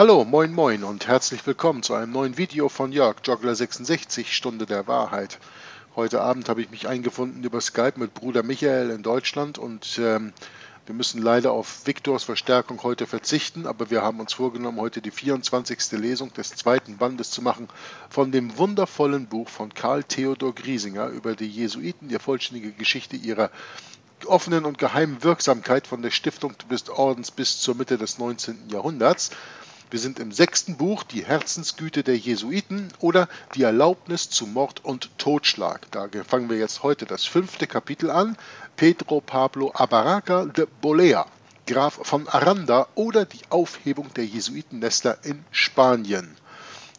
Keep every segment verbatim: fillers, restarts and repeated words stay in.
Hallo, moin moin und herzlich willkommen zu einem neuen Video von Jörg Joggler sechsundsechzig, Stunde der Wahrheit. Heute Abend habe ich mich eingefunden über Skype mit Bruder Michael in Deutschland und ähm, wir müssen leider auf Viktors Verstärkung heute verzichten, aber wir haben uns vorgenommen, heute die vierundzwanzigste Lesung des zweiten Bandes zu machen von dem wundervollen Buch von Karl Theodor Griesinger über die Jesuiten, die vollständige Geschichte ihrer offenen und geheimen Wirksamkeit von der Stiftung des Ordens bis zur Mitte des neunzehnten Jahrhunderts. Wir sind im sechsten Buch, die Herzensgüte der Jesuiten oder die Erlaubnis zu Mord und Totschlag. Da fangen wir jetzt heute das fünfte Kapitel an. Pedro Pablo Abarca de Bolea, Graf von Aranda oder die Aufhebung der Jesuitennester in Spanien.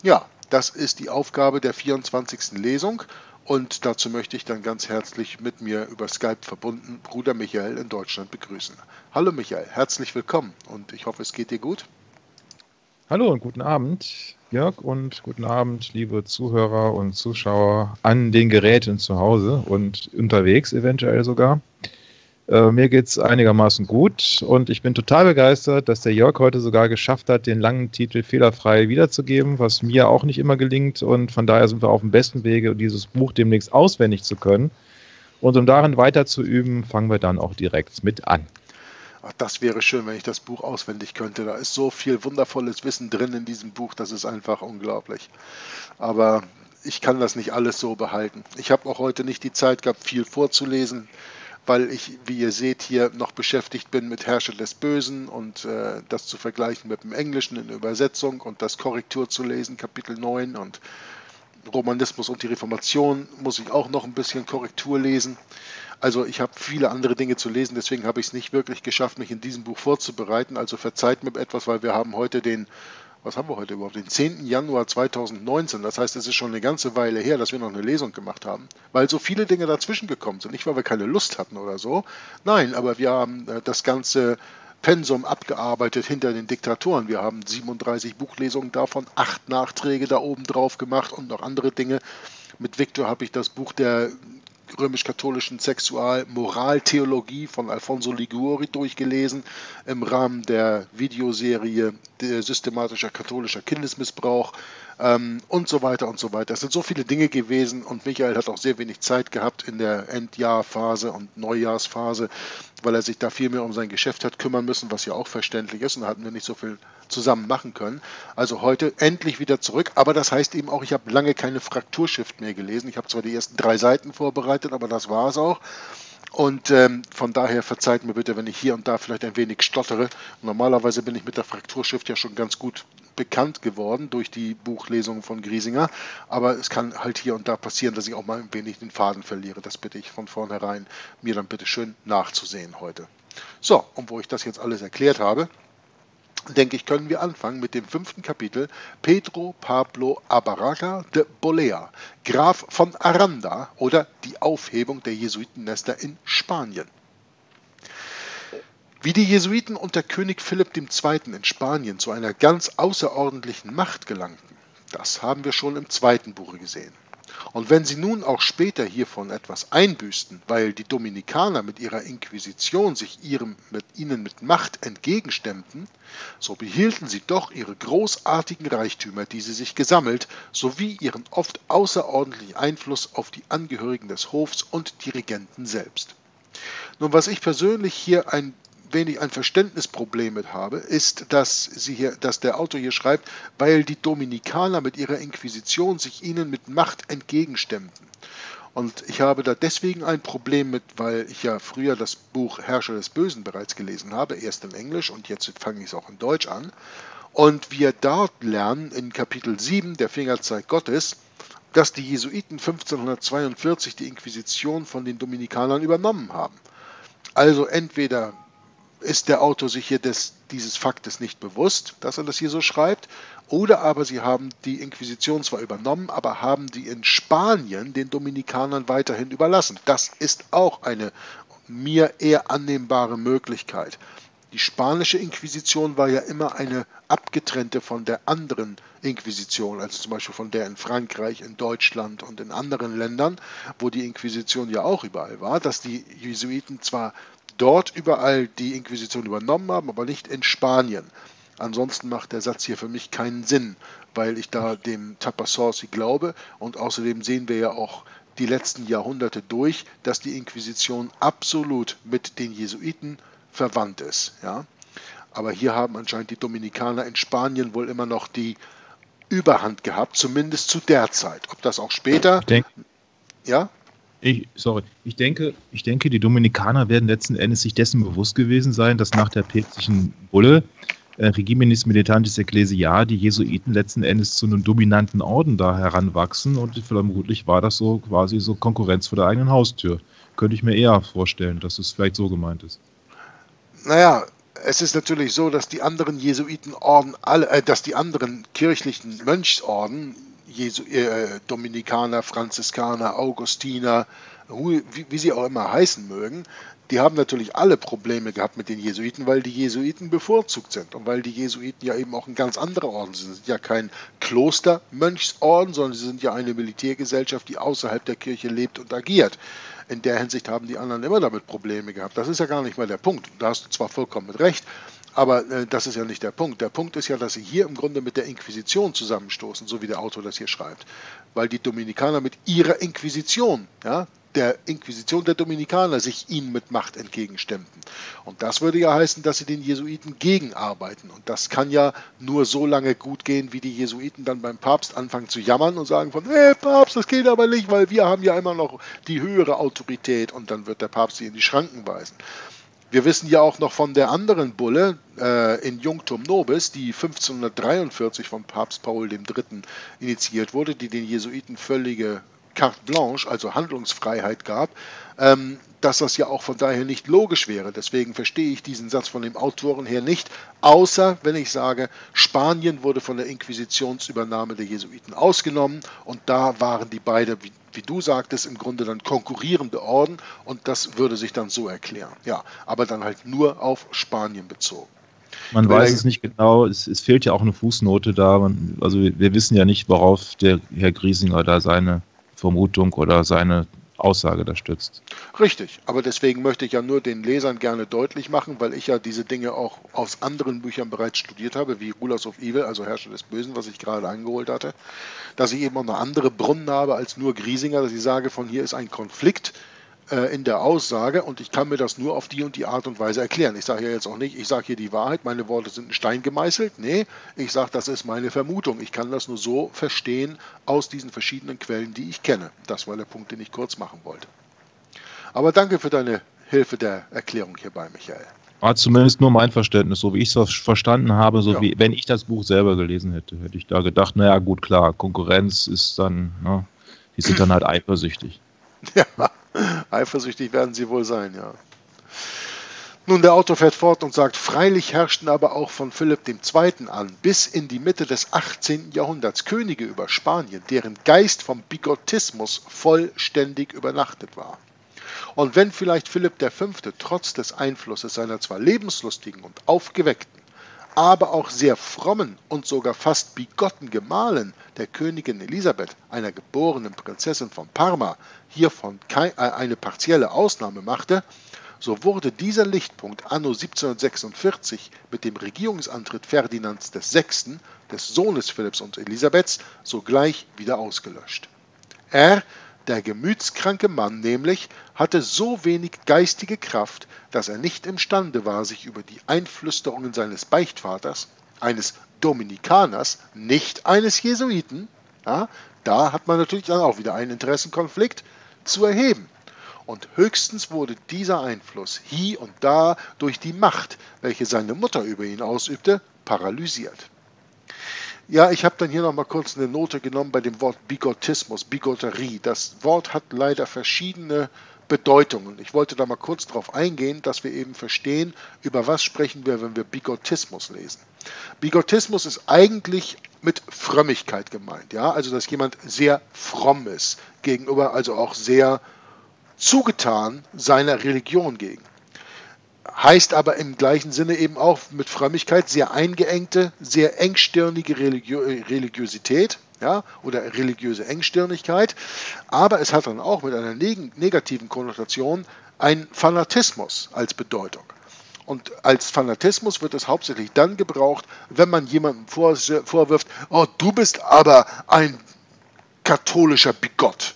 Ja, das ist die Aufgabe der vierundzwanzigsten Lesung und dazu möchte ich dann ganz herzlich mit mir über Skype verbunden Bruder Michael in Deutschland begrüßen. Hallo Michael, herzlich willkommen und ich hoffe, es geht dir gut. Hallo und guten Abend, Jörg, und guten Abend, liebe Zuhörer und Zuschauer an den Geräten zu Hause und unterwegs eventuell sogar. Äh, mir geht es einigermaßen gut und ich bin total begeistert, dass der Jörg heute sogar geschafft hat, den langen Titel fehlerfrei wiederzugeben, was mir auch nicht immer gelingt. Und von daher sind wir auf dem besten Wege, dieses Buch demnächst auswendig zu können. Und um darin weiterzuüben, fangen wir dann auch direkt mit an. Ach, das wäre schön, wenn ich das Buch auswendig könnte. Da ist so viel wundervolles Wissen drin in diesem Buch, das ist einfach unglaublich. Aber ich kann das nicht alles so behalten. Ich habe auch heute nicht die Zeit gehabt, viel vorzulesen, weil ich, wie ihr seht, hier noch beschäftigt bin mit Herrscher des Bösen und äh, das zu vergleichen mit dem Englischen in Übersetzung und das Korrektur zu lesen, Kapitel neun, und Romanismus und die Reformation muss ich auch noch ein bisschen Korrektur lesen. Also ich habe viele andere Dinge zu lesen, deswegen habe ich es nicht wirklich geschafft, mich in diesem Buch vorzubereiten. Also verzeiht mir etwas, weil wir haben heute den, was haben wir heute überhaupt, den zehnten Januar zweitausendneunzehn. Das heißt, es ist schon eine ganze Weile her, dass wir noch eine Lesung gemacht haben, weil so viele Dinge dazwischen gekommen sind. Nicht, weil wir keine Lust hatten oder so. Nein, aber wir haben das ganze Pensum abgearbeitet hinter den Diktatoren. Wir haben siebenunddreißig Buchlesungen davon, acht Nachträge da oben drauf gemacht und noch andere Dinge. Mit Viktor habe ich das Buch der römisch-katholischen Sexual-Moraltheologie von Alfonso Liguori durchgelesen im Rahmen der Videoserie der systematischer katholischer Kindesmissbrauch ähm, und so weiter und so weiter. Es sind so viele Dinge gewesen und Michael hat auch sehr wenig Zeit gehabt in der Endjahrphase und Neujahrsphase, weil er sich da viel mehr um sein Geschäft hat kümmern müssen, was ja auch verständlich ist, und da hatten wir nicht so viel zusammen machen können. Also heute endlich wieder zurück, aber das heißt eben auch, ich habe lange keine Frakturschrift mehr gelesen. Ich habe zwar die ersten drei Seiten vorbereitet, aber das war es auch. Und ähm, von daher verzeiht mir bitte, wenn ich hier und da vielleicht ein wenig stottere. Normalerweise bin ich mit der Frakturschrift ja schon ganz gut bekannt geworden durch die Buchlesung von Griesinger, aber es kann halt hier und da passieren, dass ich auch mal ein wenig den Faden verliere. Das bitte ich von vornherein, mir dann bitte schön nachzusehen heute. So, und wo ich das jetzt alles erklärt habe, denke ich, können wir anfangen mit dem fünften Kapitel. Pedro Pablo Abarca de Bolea, Graf von Aranda oder die Aufhebung der Jesuitennester in Spanien. Wie die Jesuiten unter König Philipp der Zweite in Spanien zu einer ganz außerordentlichen Macht gelangten, das haben wir schon im zweiten Buche gesehen. Und wenn sie nun auch später hiervon etwas einbüßten, weil die Dominikaner mit ihrer Inquisition sich ihrem, mit ihnen mit Macht entgegenstemmten, so behielten sie doch ihre großartigen Reichtümer, die sie sich gesammelt, sowie ihren oft außerordentlichen Einfluss auf die Angehörigen des Hofs und die Regenten selbst. Nun, was ich persönlich hier ein wenig ein Verständnisproblem mit habe, ist, dass, sie hier, dass der Autor hier schreibt, weil die Dominikaner mit ihrer Inquisition sich ihnen mit Macht entgegenstemmten. Und ich habe da deswegen ein Problem mit, weil ich ja früher das Buch Herrscher des Bösen bereits gelesen habe, erst in Englisch und jetzt fange ich es auch in Deutsch an. Und wir dort lernen in Kapitel sieben, der Fingerzeig Gottes, dass die Jesuiten fünfzehnhundertzweiundvierzig die Inquisition von den Dominikanern übernommen haben. Also entweder ist der Autor sich hier des, dieses Faktes nicht bewusst, dass er das hier so schreibt, oder aber sie haben die Inquisition zwar übernommen, aber haben die in Spanien den Dominikanern weiterhin überlassen. Das ist auch eine mir eher annehmbare Möglichkeit. Die spanische Inquisition war ja immer eine abgetrennte von der anderen Inquisition, also zum Beispiel von der in Frankreich, in Deutschland und in anderen Ländern, wo die Inquisition ja auch überall war, dass die Jesuiten zwar dort überall die Inquisition übernommen haben, aber nicht in Spanien. Ansonsten macht der Satz hier für mich keinen Sinn, weil ich da dem Tapassorsi glaube. Und außerdem sehen wir ja auch die letzten Jahrhunderte durch, dass die Inquisition absolut mit den Jesuiten verwandt ist. Ja? Aber hier haben anscheinend die Dominikaner in Spanien wohl immer noch die Überhand gehabt, zumindest zu der Zeit. Ob das auch später... Ich denke, ja? ich, sorry. Ich denke, ich denke, die Dominikaner werden letzten Endes sich dessen bewusst gewesen sein, dass nach der päpstlichen Bulle äh, Regiminis Militantis Ecclesia die Jesuiten letzten Endes zu einem dominanten Orden da heranwachsen, und vermutlich war das so quasi so Konkurrenz vor der eigenen Haustür. Könnte ich mir eher vorstellen, dass es vielleicht so gemeint ist. Naja, es ist natürlich so, dass die anderen Jesuitenorden, alle, äh, dass die anderen kirchlichen Mönchsorden, Jesu, äh, Dominikaner, Franziskaner, Augustiner, wie, wie sie auch immer heißen mögen, die haben natürlich alle Probleme gehabt mit den Jesuiten, weil die Jesuiten bevorzugt sind und weil die Jesuiten ja eben auch ein ganz anderer Orden sind. Sie sind ja kein Klostermönchsorden, sondern sie sind ja eine Militärgesellschaft, die außerhalb der Kirche lebt und agiert. In der Hinsicht haben die anderen immer damit Probleme gehabt. Das ist ja gar nicht mal der Punkt. Da hast du zwar vollkommen mit recht, aber äh, das ist ja nicht der Punkt. Der Punkt ist ja, dass sie hier im Grunde mit der Inquisition zusammenstoßen, so wie der Autor das hier schreibt. Weil die Dominikaner mit ihrer Inquisition, ja, der Inquisition der Dominikaner sich ihnen mit Macht entgegenstemmten. Und das würde ja heißen, dass sie den Jesuiten gegenarbeiten. Und das kann ja nur so lange gut gehen, wie die Jesuiten dann beim Papst anfangen zu jammern und sagen von, hey Papst, das geht aber nicht, weil wir haben ja immer noch die höhere Autorität, und dann wird der Papst sie in die Schranken weisen. Wir wissen ja auch noch von der anderen Bulle äh, in Jungtum Nobis, die fünfzehnhundertdreiundvierzig von Papst Paul der Dritte initiiert wurde, die den Jesuiten völlige Carte Blanche, also Handlungsfreiheit gab, ähm, dass das ja auch von daher nicht logisch wäre. Deswegen verstehe ich diesen Satz von dem Autoren her nicht, außer wenn ich sage, Spanien wurde von der Inquisitionsübernahme der Jesuiten ausgenommen, und da waren die beiden, wie, wie du sagtest, im Grunde dann konkurrierende Orden, und das würde sich dann so erklären. Ja, aber dann halt nur auf Spanien bezogen. Man Weil weiß es nicht genau, es, es fehlt ja auch eine Fußnote da. Man, also wir wissen ja nicht, worauf der Herr Griesinger da seine Vermutung oder seine Aussage da stützt. Richtig, aber deswegen möchte ich ja nur den Lesern gerne deutlich machen, weil ich ja diese Dinge auch aus anderen Büchern bereits studiert habe, wie Rulers of Evil, also Herrscher des Bösen, was ich gerade eingeholt hatte, dass ich eben auch noch andere Brunnen habe als nur Griesinger, dass ich sage, von hier ist ein Konflikt äh, in der Aussage, und ich kann mir das nur auf die und die Art und Weise erklären. Ich sage ja jetzt auch nicht, ich sage hier die Wahrheit, meine Worte sind in Stein gemeißelt. Nee, ich sage, das ist meine Vermutung. Ich kann das nur so verstehen aus diesen verschiedenen Quellen, die ich kenne. Das war der Punkt, den ich kurz machen wollte. Aber danke für deine Hilfe der Erklärung hierbei, Michael. War zumindest nur mein Verständnis, so wie ich es verstanden habe, so ja. Wie wenn ich das Buch selber gelesen hätte, hätte ich da gedacht, naja gut, klar, Konkurrenz ist dann, ne, die sind dann halt eifersüchtig. Ja, eifersüchtig werden sie wohl sein, ja. Nun, der Autor fährt fort und sagt, freilich herrschten aber auch von Philipp dem Zweiten an bis in die Mitte des achtzehnten Jahrhunderts Könige über Spanien, deren Geist vom Bigottismus vollständig übernachtet war. Und wenn vielleicht Philipp der Fünfte trotz des Einflusses seiner zwar lebenslustigen und aufgeweckten, aber auch sehr frommen und sogar fast bigotten Gemahlin, der Königin Elisabeth, einer geborenen Prinzessin von Parma, hiervon eine partielle Ausnahme machte, so wurde dieser Lichtpunkt anno siebzehnhundertsechsundvierzig mit dem Regierungsantritt Ferdinands des Sechsten, des Sohnes Philipps und Elisabeths, sogleich wieder ausgelöscht. Er, der gemütskranke Mann nämlich, hatte so wenig geistige Kraft, dass er nicht imstande war, sich über die Einflüsterungen seines Beichtvaters, eines Dominikaners, nicht eines Jesuiten, ja, da hat man natürlich dann auch wieder einen Interessenkonflikt, zu erheben. Und höchstens wurde dieser Einfluss hie und da durch die Macht, welche seine Mutter über ihn ausübte, paralysiert. Ja, ich habe dann hier nochmal kurz eine Note genommen bei dem Wort Bigottismus, Bigotterie. Das Wort hat leider verschiedene Bedeutungen. Ich wollte da mal kurz darauf eingehen, dass wir eben verstehen, über was sprechen wir, wenn wir Bigottismus lesen. Bigottismus ist eigentlich mit Frömmigkeit gemeint, ja, also dass jemand sehr fromm ist gegenüber, also auch sehr zugetan seiner Religion gegen. Heißt aber im gleichen Sinne eben auch mit Frömmigkeit sehr eingeengte, sehr engstirnige Religio Religiosität, ja, oder religiöse Engstirnigkeit. Aber es hat dann auch mit einer neg negativen Konnotation einen Fanatismus als Bedeutung. Und als Fanatismus wird es hauptsächlich dann gebraucht, wenn man jemandem vorwirft, oh, du bist aber ein katholischer Bigott.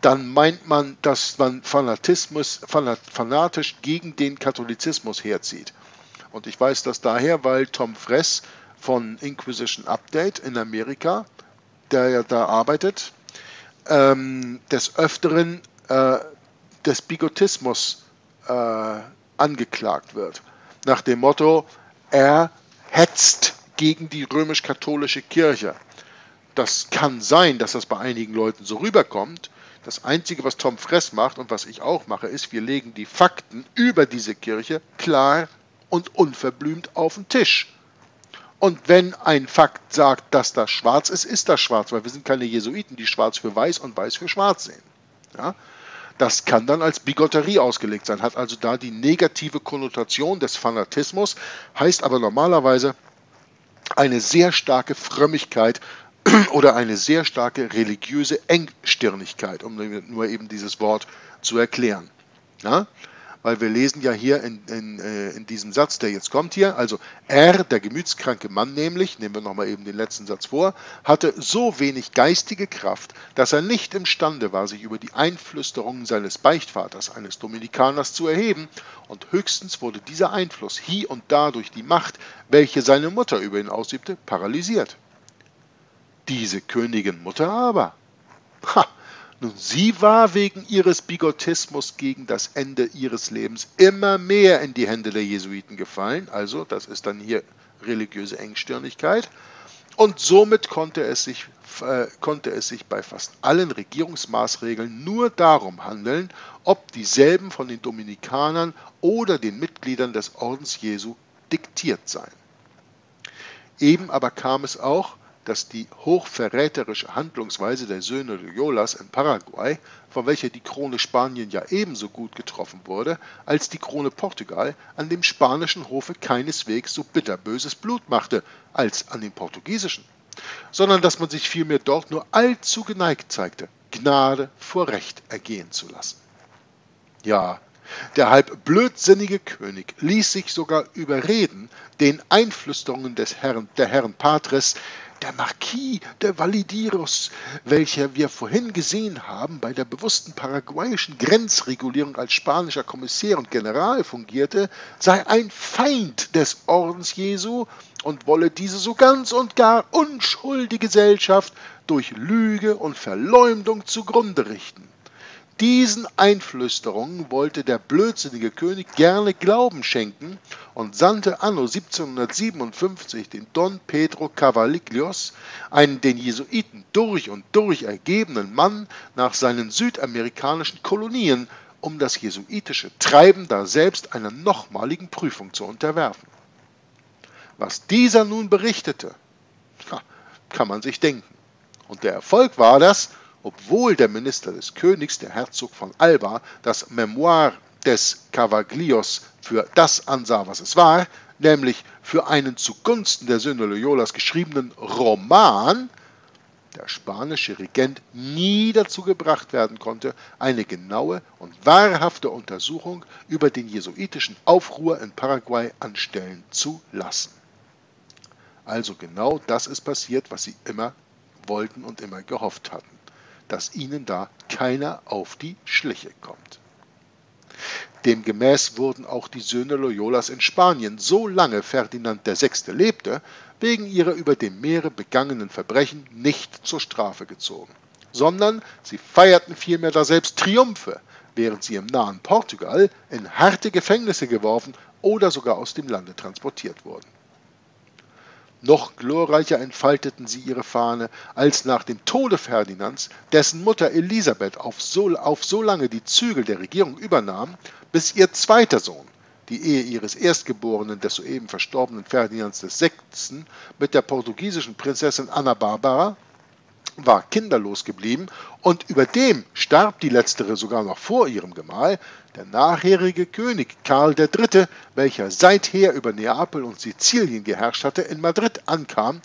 Dann meint man, dass man Fanatismus, fanatisch gegen den Katholizismus herzieht. Und ich weiß das daher, weil Tom Friess von Inquisition Update in Amerika, der ja da arbeitet, ähm, des Öfteren äh, des Bigotismus äh, angeklagt wird. Nach dem Motto, er hetzt gegen die römisch-katholische Kirche. Das kann sein, dass das bei einigen Leuten so rüberkommt. Das Einzige, was Tom Friess macht und was ich auch mache, ist, wir legen die Fakten über diese Kirche klar und unverblümt auf den Tisch. Und wenn ein Fakt sagt, dass das schwarz ist, ist das schwarz, weil wir sind keine Jesuiten, die schwarz für weiß und weiß für schwarz sehen. Ja? Das kann dann als Bigotterie ausgelegt sein, hat also da die negative Konnotation des Fanatismus, heißt aber normalerweise eine sehr starke Frömmigkeit oder eine sehr starke religiöse Engstirnigkeit, um nur eben dieses Wort zu erklären. Ja? Weil wir lesen ja hier in, in, in diesem Satz, der jetzt kommt hier, also er, der gemütskranke Mann nämlich, nehmen wir nochmal eben den letzten Satz vor, hatte so wenig geistige Kraft, dass er nicht imstande war, sich über die Einflüsterungen seines Beichtvaters, eines Dominikaners, zu erheben, und höchstens wurde dieser Einfluss hie und da durch die Macht, welche seine Mutter über ihn ausübte, paralysiert. Diese Königin Mutter aber, ha, nun, sie war wegen ihres Bigottismus gegen das Ende ihres Lebens immer mehr in die Hände der Jesuiten gefallen, also das ist dann hier religiöse Engstirnigkeit, und somit konnte es sich, äh, konnte es sich bei fast allen Regierungsmaßregeln nur darum handeln, ob dieselben von den Dominikanern oder den Mitgliedern des Ordens Jesu diktiert seien. Eben aber kam es auch, dass die hochverräterische Handlungsweise der Söhne Loyolas in Paraguay, von welcher die Krone Spanien ja ebenso gut getroffen wurde, als die Krone Portugal, an dem spanischen Hofe keineswegs so bitterböses Blut machte, als an dem portugiesischen, sondern dass man sich vielmehr dort nur allzu geneigt zeigte, Gnade vor Recht ergehen zu lassen. Ja, der halb blödsinnige König ließ sich sogar überreden, den Einflüsterungen des Herrn, der Herren Patres, der Marquis de Validiros, welcher wir vorhin gesehen haben, bei der bewussten paraguayischen Grenzregulierung als spanischer Kommissär und General fungierte, sei ein Feind des Ordens Jesu und wolle diese so ganz und gar unschuldige Gesellschaft durch Lüge und Verleumdung zugrunde richten. Diesen Einflüsterungen wollte der blödsinnige König gerne Glauben schenken und sandte anno siebzehnhundertsiebenundfünfzig den Don Pedro Cavaliglios, einen den Jesuiten durch und durch ergebenen Mann, nach seinen südamerikanischen Kolonien, um das jesuitische Treiben daselbst einer nochmaligen Prüfung zu unterwerfen. Was dieser nun berichtete, kann man sich denken. Und der Erfolg war das, obwohl der Minister des Königs, der Herzog von Alba, das Memoir des Cavaglios für das ansah, was es war, nämlich für einen zugunsten der Söhne Loyolas geschriebenen Roman, der spanische Regent nie dazu gebracht werden konnte, eine genaue und wahrhafte Untersuchung über den jesuitischen Aufruhr in Paraguay anstellen zu lassen. Also genau das ist passiert, was sie immer wollten und immer gehofft hatten, dass ihnen da keiner auf die Schliche kommt. Demgemäß wurden auch die Söhne Loyolas in Spanien, solange Ferdinand der Sechste lebte, wegen ihrer über dem Meere begangenen Verbrechen nicht zur Strafe gezogen, sondern sie feierten vielmehr daselbst Triumphe, während sie im nahen Portugal in harte Gefängnisse geworfen oder sogar aus dem Lande transportiert wurden. Noch glorreicher entfalteten sie ihre Fahne, als nach dem Tode Ferdinands, dessen Mutter Elisabeth auf so, auf so lange die Zügel der Regierung übernahm, bis ihr zweiter Sohn, die Ehe ihres Erstgeborenen, des soeben verstorbenen Ferdinands des Sechsten, mit der portugiesischen Prinzessin Anna Barbara, war kinderlos geblieben, und überdem starb die letztere sogar noch vor ihrem Gemahl, der nachherige König Karl der Dritte, welcher seither über Neapel und Sizilien geherrscht hatte, in Madrid ankam,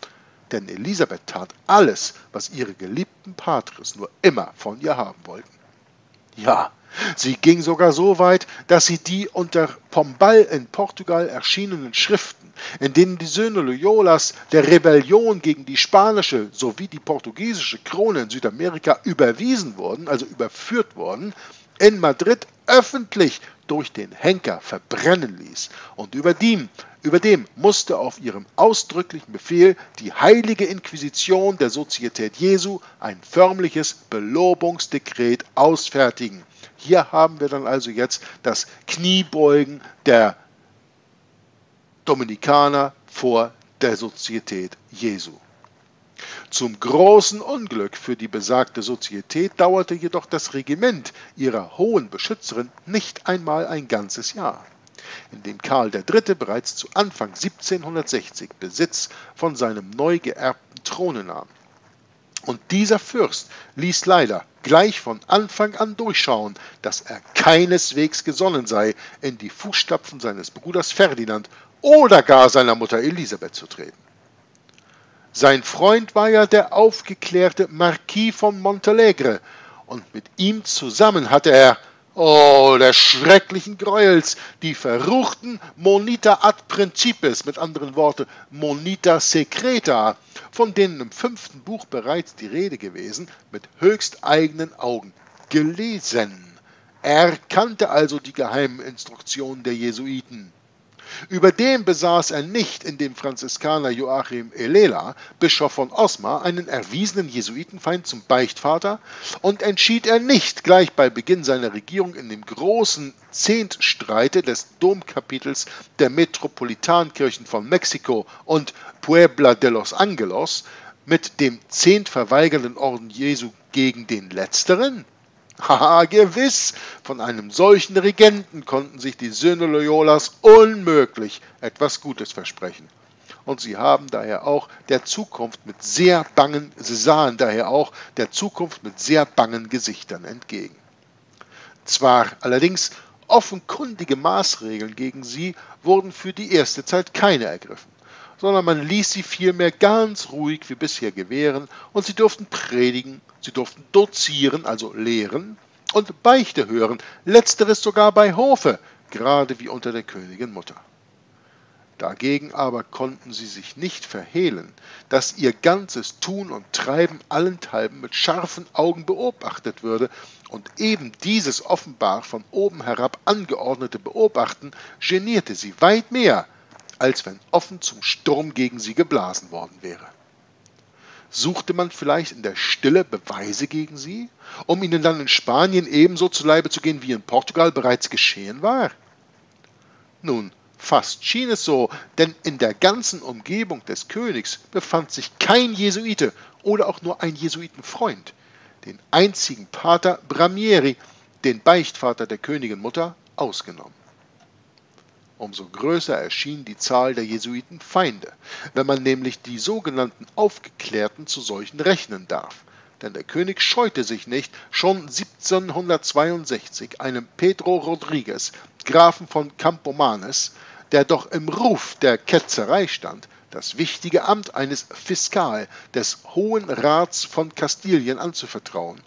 denn Elisabeth tat alles, was ihre geliebten Patres nur immer von ihr haben wollten. Ja, sie ging sogar so weit, dass sie die unter Pombal in Portugal erschienenen Schriften, in denen die Söhne Loyolas der Rebellion gegen die spanische sowie die portugiesische Krone in Südamerika überwiesen wurden, also überführt wurden, in Madrid öffentlich durch den Henker verbrennen ließ. Und überdem, überdem musste auf ihrem ausdrücklichen Befehl die heilige Inquisition der Sozietät Jesu ein förmliches Belobungsdekret ausfertigen. Hier haben wir dann also jetzt das Kniebeugen der Dominikaner vor der Sozietät Jesu. Zum großen Unglück für die besagte Sozietät dauerte jedoch das Regiment ihrer hohen Beschützerin nicht einmal ein ganzes Jahr, indem Karl der Dritte bereits zu Anfang siebzehnhundertsechzig Besitz von seinem neu geerbten Throne nahm. Und dieser Fürst ließ leider gleich von Anfang an durchschauen, dass er keineswegs gesonnen sei, in die Fußstapfen seines Bruders Ferdinand oder gar seiner Mutter Elisabeth zu treten. Sein Freund war ja der aufgeklärte Marquis von Montalegre, und mit ihm zusammen hatte er, oh, der schrecklichen Gräuels, die verruchten Monita ad Principes, mit anderen Worten Monita Secreta, von denen im fünften Buch bereits die Rede gewesen, mit höchst eigenen Augen gelesen. Er kannte also die geheimen Instruktionen der Jesuiten. Überdem besaß er nicht in dem Franziskaner Joachim Elela, Bischof von Osma, einen erwiesenen Jesuitenfeind zum Beichtvater, und entschied er nicht gleich bei Beginn seiner Regierung in dem großen Zehntstreite des Domkapitels der Metropolitankirchen von Mexiko und Puebla de los Angelos mit dem zehntverweigernden Orden Jesu gegen den letzteren? Haha, gewiss, von einem solchen Regenten konnten sich die Söhne Loyolas unmöglich etwas Gutes versprechen. Und sie haben daher auch der Zukunft mit sehr bangen, sie sahen daher auch der Zukunft mit sehr bangen Gesichtern entgegen. Zwar allerdings offenkundige Maßregeln gegen sie wurden für die erste Zeit keine ergriffen, sondern man ließ sie vielmehr ganz ruhig wie bisher gewähren, und sie durften predigen, sie durften dozieren, also lehren, und Beichte hören, letzteres sogar bei Hofe, gerade wie unter der Königin Mutter. Dagegen aber konnten sie sich nicht verhehlen, dass ihr ganzes Tun und Treiben allenthalben mit scharfen Augen beobachtet würde, und eben dieses offenbar von oben herab angeordnete Beobachten genierte sie weit mehr, als wenn offen zum Sturm gegen sie geblasen worden wäre. Suchte man vielleicht in der Stille Beweise gegen sie, um ihnen dann in Spanien ebenso zu Leibe zu gehen, wie in Portugal bereits geschehen war? Nun, fast schien es so, denn in der ganzen Umgebung des Königs befand sich kein Jesuite oder auch nur ein Jesuitenfreund, den einzigen Pater Bramieri, den Beichtvater der Königin Mutter, ausgenommen. Umso größer erschien die Zahl der Jesuitenfeinde, wenn man nämlich die sogenannten Aufgeklärten zu solchen rechnen darf. Denn der König scheute sich nicht, schon siebzehnhundertzweiundsechzig einem Pedro Rodriguez, Grafen von Campomanes, der doch im Ruf der Ketzerei stand, das wichtige Amt eines Fiskal des Hohen Rats von Kastilien anzuvertrauen,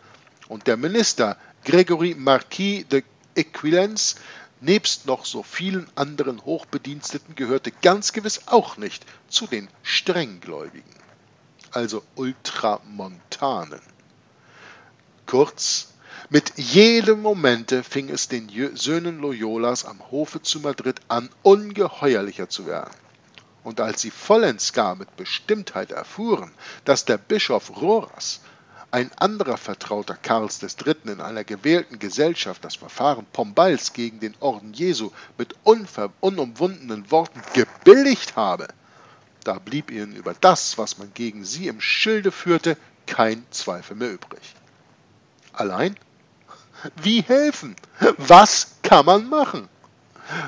und der Minister Gregory Marquis de Equilens, nebst noch so vielen anderen Hochbediensteten, gehörte ganz gewiss auch nicht zu den Strenggläubigen, also Ultramontanen. Kurz, mit jedem Momente fing es den Söhnen Loyolas am Hofe zu Madrid an, ungeheuerlicher zu werden. Und als sie vollends gar mit Bestimmtheit erfuhren, dass der Bischof Roras, ein anderer Vertrauter Karls des Dritten, in einer gewählten Gesellschaft das Verfahren Pombals gegen den Orden Jesu mit unumwundenen Worten gebilligt habe, da blieb ihnen über das, was man gegen sie im Schilde führte, kein Zweifel mehr übrig. Allein? Wie helfen? Was kann man machen?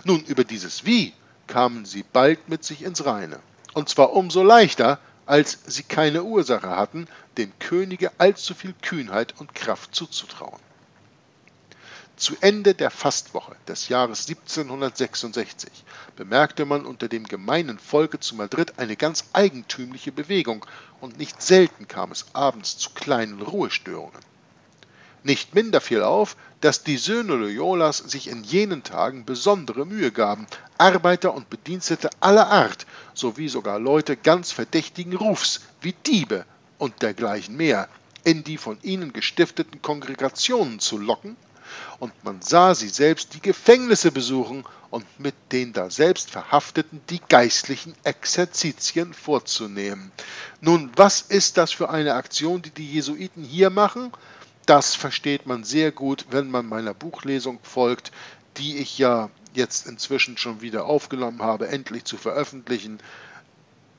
Nun, über dieses Wie kamen sie bald mit sich ins Reine, und zwar umso leichter, als sie keine Ursache hatten, dem Könige allzu viel Kühnheit und Kraft zuzutrauen. Zu Ende der Fastwoche des Jahres siebzehnhundertsechsundsechzig bemerkte man unter dem gemeinen Volke zu Madrid eine ganz eigentümliche Bewegung, und nicht selten kam es abends zu kleinen Ruhestörungen. Nicht minder fiel auf, dass die Söhne Loyolas sich in jenen Tagen besondere Mühe gaben, Arbeiter und Bedienstete aller Art, sowie sogar Leute ganz verdächtigen Rufs, wie Diebe und dergleichen mehr, in die von ihnen gestifteten Kongregationen zu locken, und man sah sie selbst die Gefängnisse besuchen und mit den daselbst Verhafteten die geistlichen Exerzitien vorzunehmen. Nun, was ist das für eine Aktion, die die Jesuiten hier machen? Das versteht man sehr gut, wenn man meiner Buchlesung folgt, die ich ja jetzt inzwischen schon wieder aufgenommen habe, endlich zu veröffentlichen,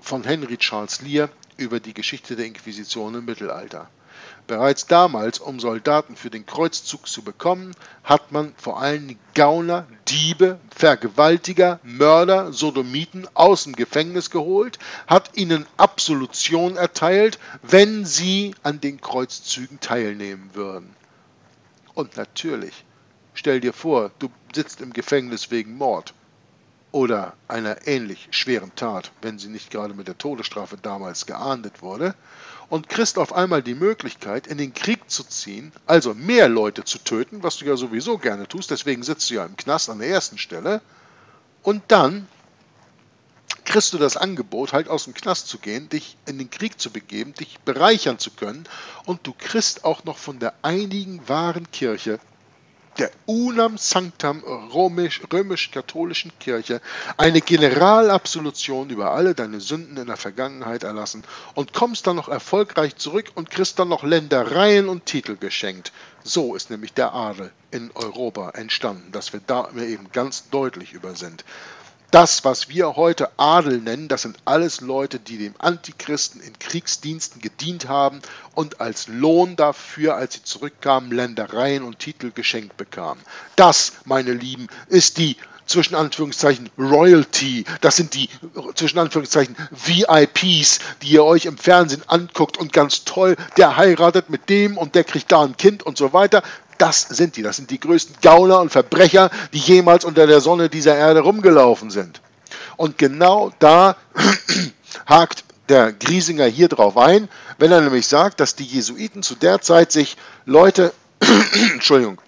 von Henry Charles Lear über die Geschichte der Inquisition im Mittelalter. Bereits damals, um Soldaten für den Kreuzzug zu bekommen, hat man vor allem Gauner, Diebe, Vergewaltiger, Mörder, Sodomiten aus dem Gefängnis geholt, hat ihnen Absolution erteilt, wenn sie an den Kreuzzügen teilnehmen würden. Und natürlich, stell dir vor, du sitzt im Gefängnis wegen Mord oder einer ähnlich schweren Tat, wenn sie nicht gerade mit der Todesstrafe damals geahndet wurde, und kriegst auf einmal die Möglichkeit, in den Krieg zu ziehen, also mehr Leute zu töten, was du ja sowieso gerne tust, deswegen sitzt du ja im Knast an der ersten Stelle, und dann kriegst du das Angebot, halt aus dem Knast zu gehen, dich in den Krieg zu begeben, dich bereichern zu können, und du kriegst auch noch von der einigen wahren Kirche, der Unam Sanctam römisch-katholischen Kirche, eine Generalabsolution über alle deine Sünden in der Vergangenheit erlassen und kommst dann noch erfolgreich zurück und kriegst dann noch Ländereien und Titel geschenkt. So ist nämlich der Adel in Europa entstanden, dass wir da eben ganz deutlich über sind. Das, was wir heute Adel nennen, das sind alles Leute, die dem Antichristen in Kriegsdiensten gedient haben und als Lohn dafür, als sie zurückkamen, Ländereien und Titel geschenkt bekamen. Das, meine Lieben, ist die, zwischen Anführungszeichen, Royalty. Das sind die, zwischen Anführungszeichen, V I Ps, die ihr euch im Fernsehen anguckt und ganz toll, der heiratet mit dem und der kriegt da ein Kind und so weiter. Das sind die, das sind die größten Gauner und Verbrecher, die jemals unter der Sonne dieser Erde rumgelaufen sind. Und genau da hakt der Griesinger hier drauf ein, wenn er nämlich sagt, dass die Jesuiten zu der Zeit sich Leute, Entschuldigung,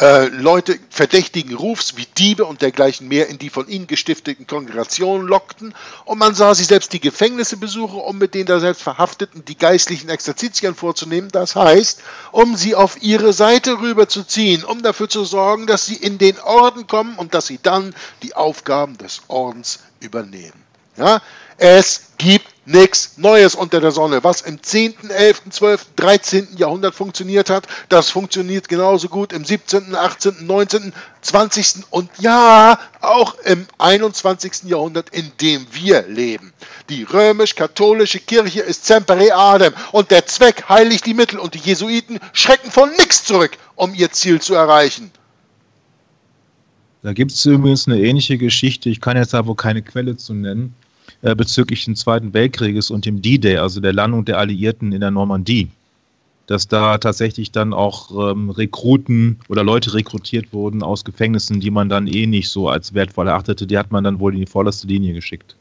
äh, Leute verdächtigen Rufs wie Diebe und dergleichen mehr in die von ihnen gestifteten Kongregationen lockten, und man sah sie selbst die Gefängnisse besuchen, um mit denen da selbst Verhafteten die geistlichen Exerzitien vorzunehmen, das heißt, um sie auf ihre Seite rüberzuziehen, um dafür zu sorgen, dass sie in den Orden kommen und dass sie dann die Aufgaben des Ordens übernehmen. Ja? Es gibt nichts Neues unter der Sonne. Was im zehnten, elften, zwölften, dreizehnten Jahrhundert funktioniert hat, das funktioniert genauso gut im siebzehnten, achtzehnten, neunzehnten, zwanzigsten und ja, auch im einundzwanzigsten Jahrhundert, in dem wir leben. Die römisch-katholische Kirche ist Semper Adem und der Zweck heiligt die Mittel, und die Jesuiten schrecken von nichts zurück, um ihr Ziel zu erreichen. Da gibt es übrigens eine ähnliche Geschichte, ich kann jetzt aber keine Quelle zu nennen, bezüglich des Zweiten Weltkrieges und dem D-Day, also der Landung der Alliierten in der Normandie, dass da tatsächlich dann auch ähm, Rekruten oder Leute rekrutiert wurden aus Gefängnissen, die man dann eh nicht so als wertvoll erachtete, die hat man dann wohl in die vorderste Linie geschickt.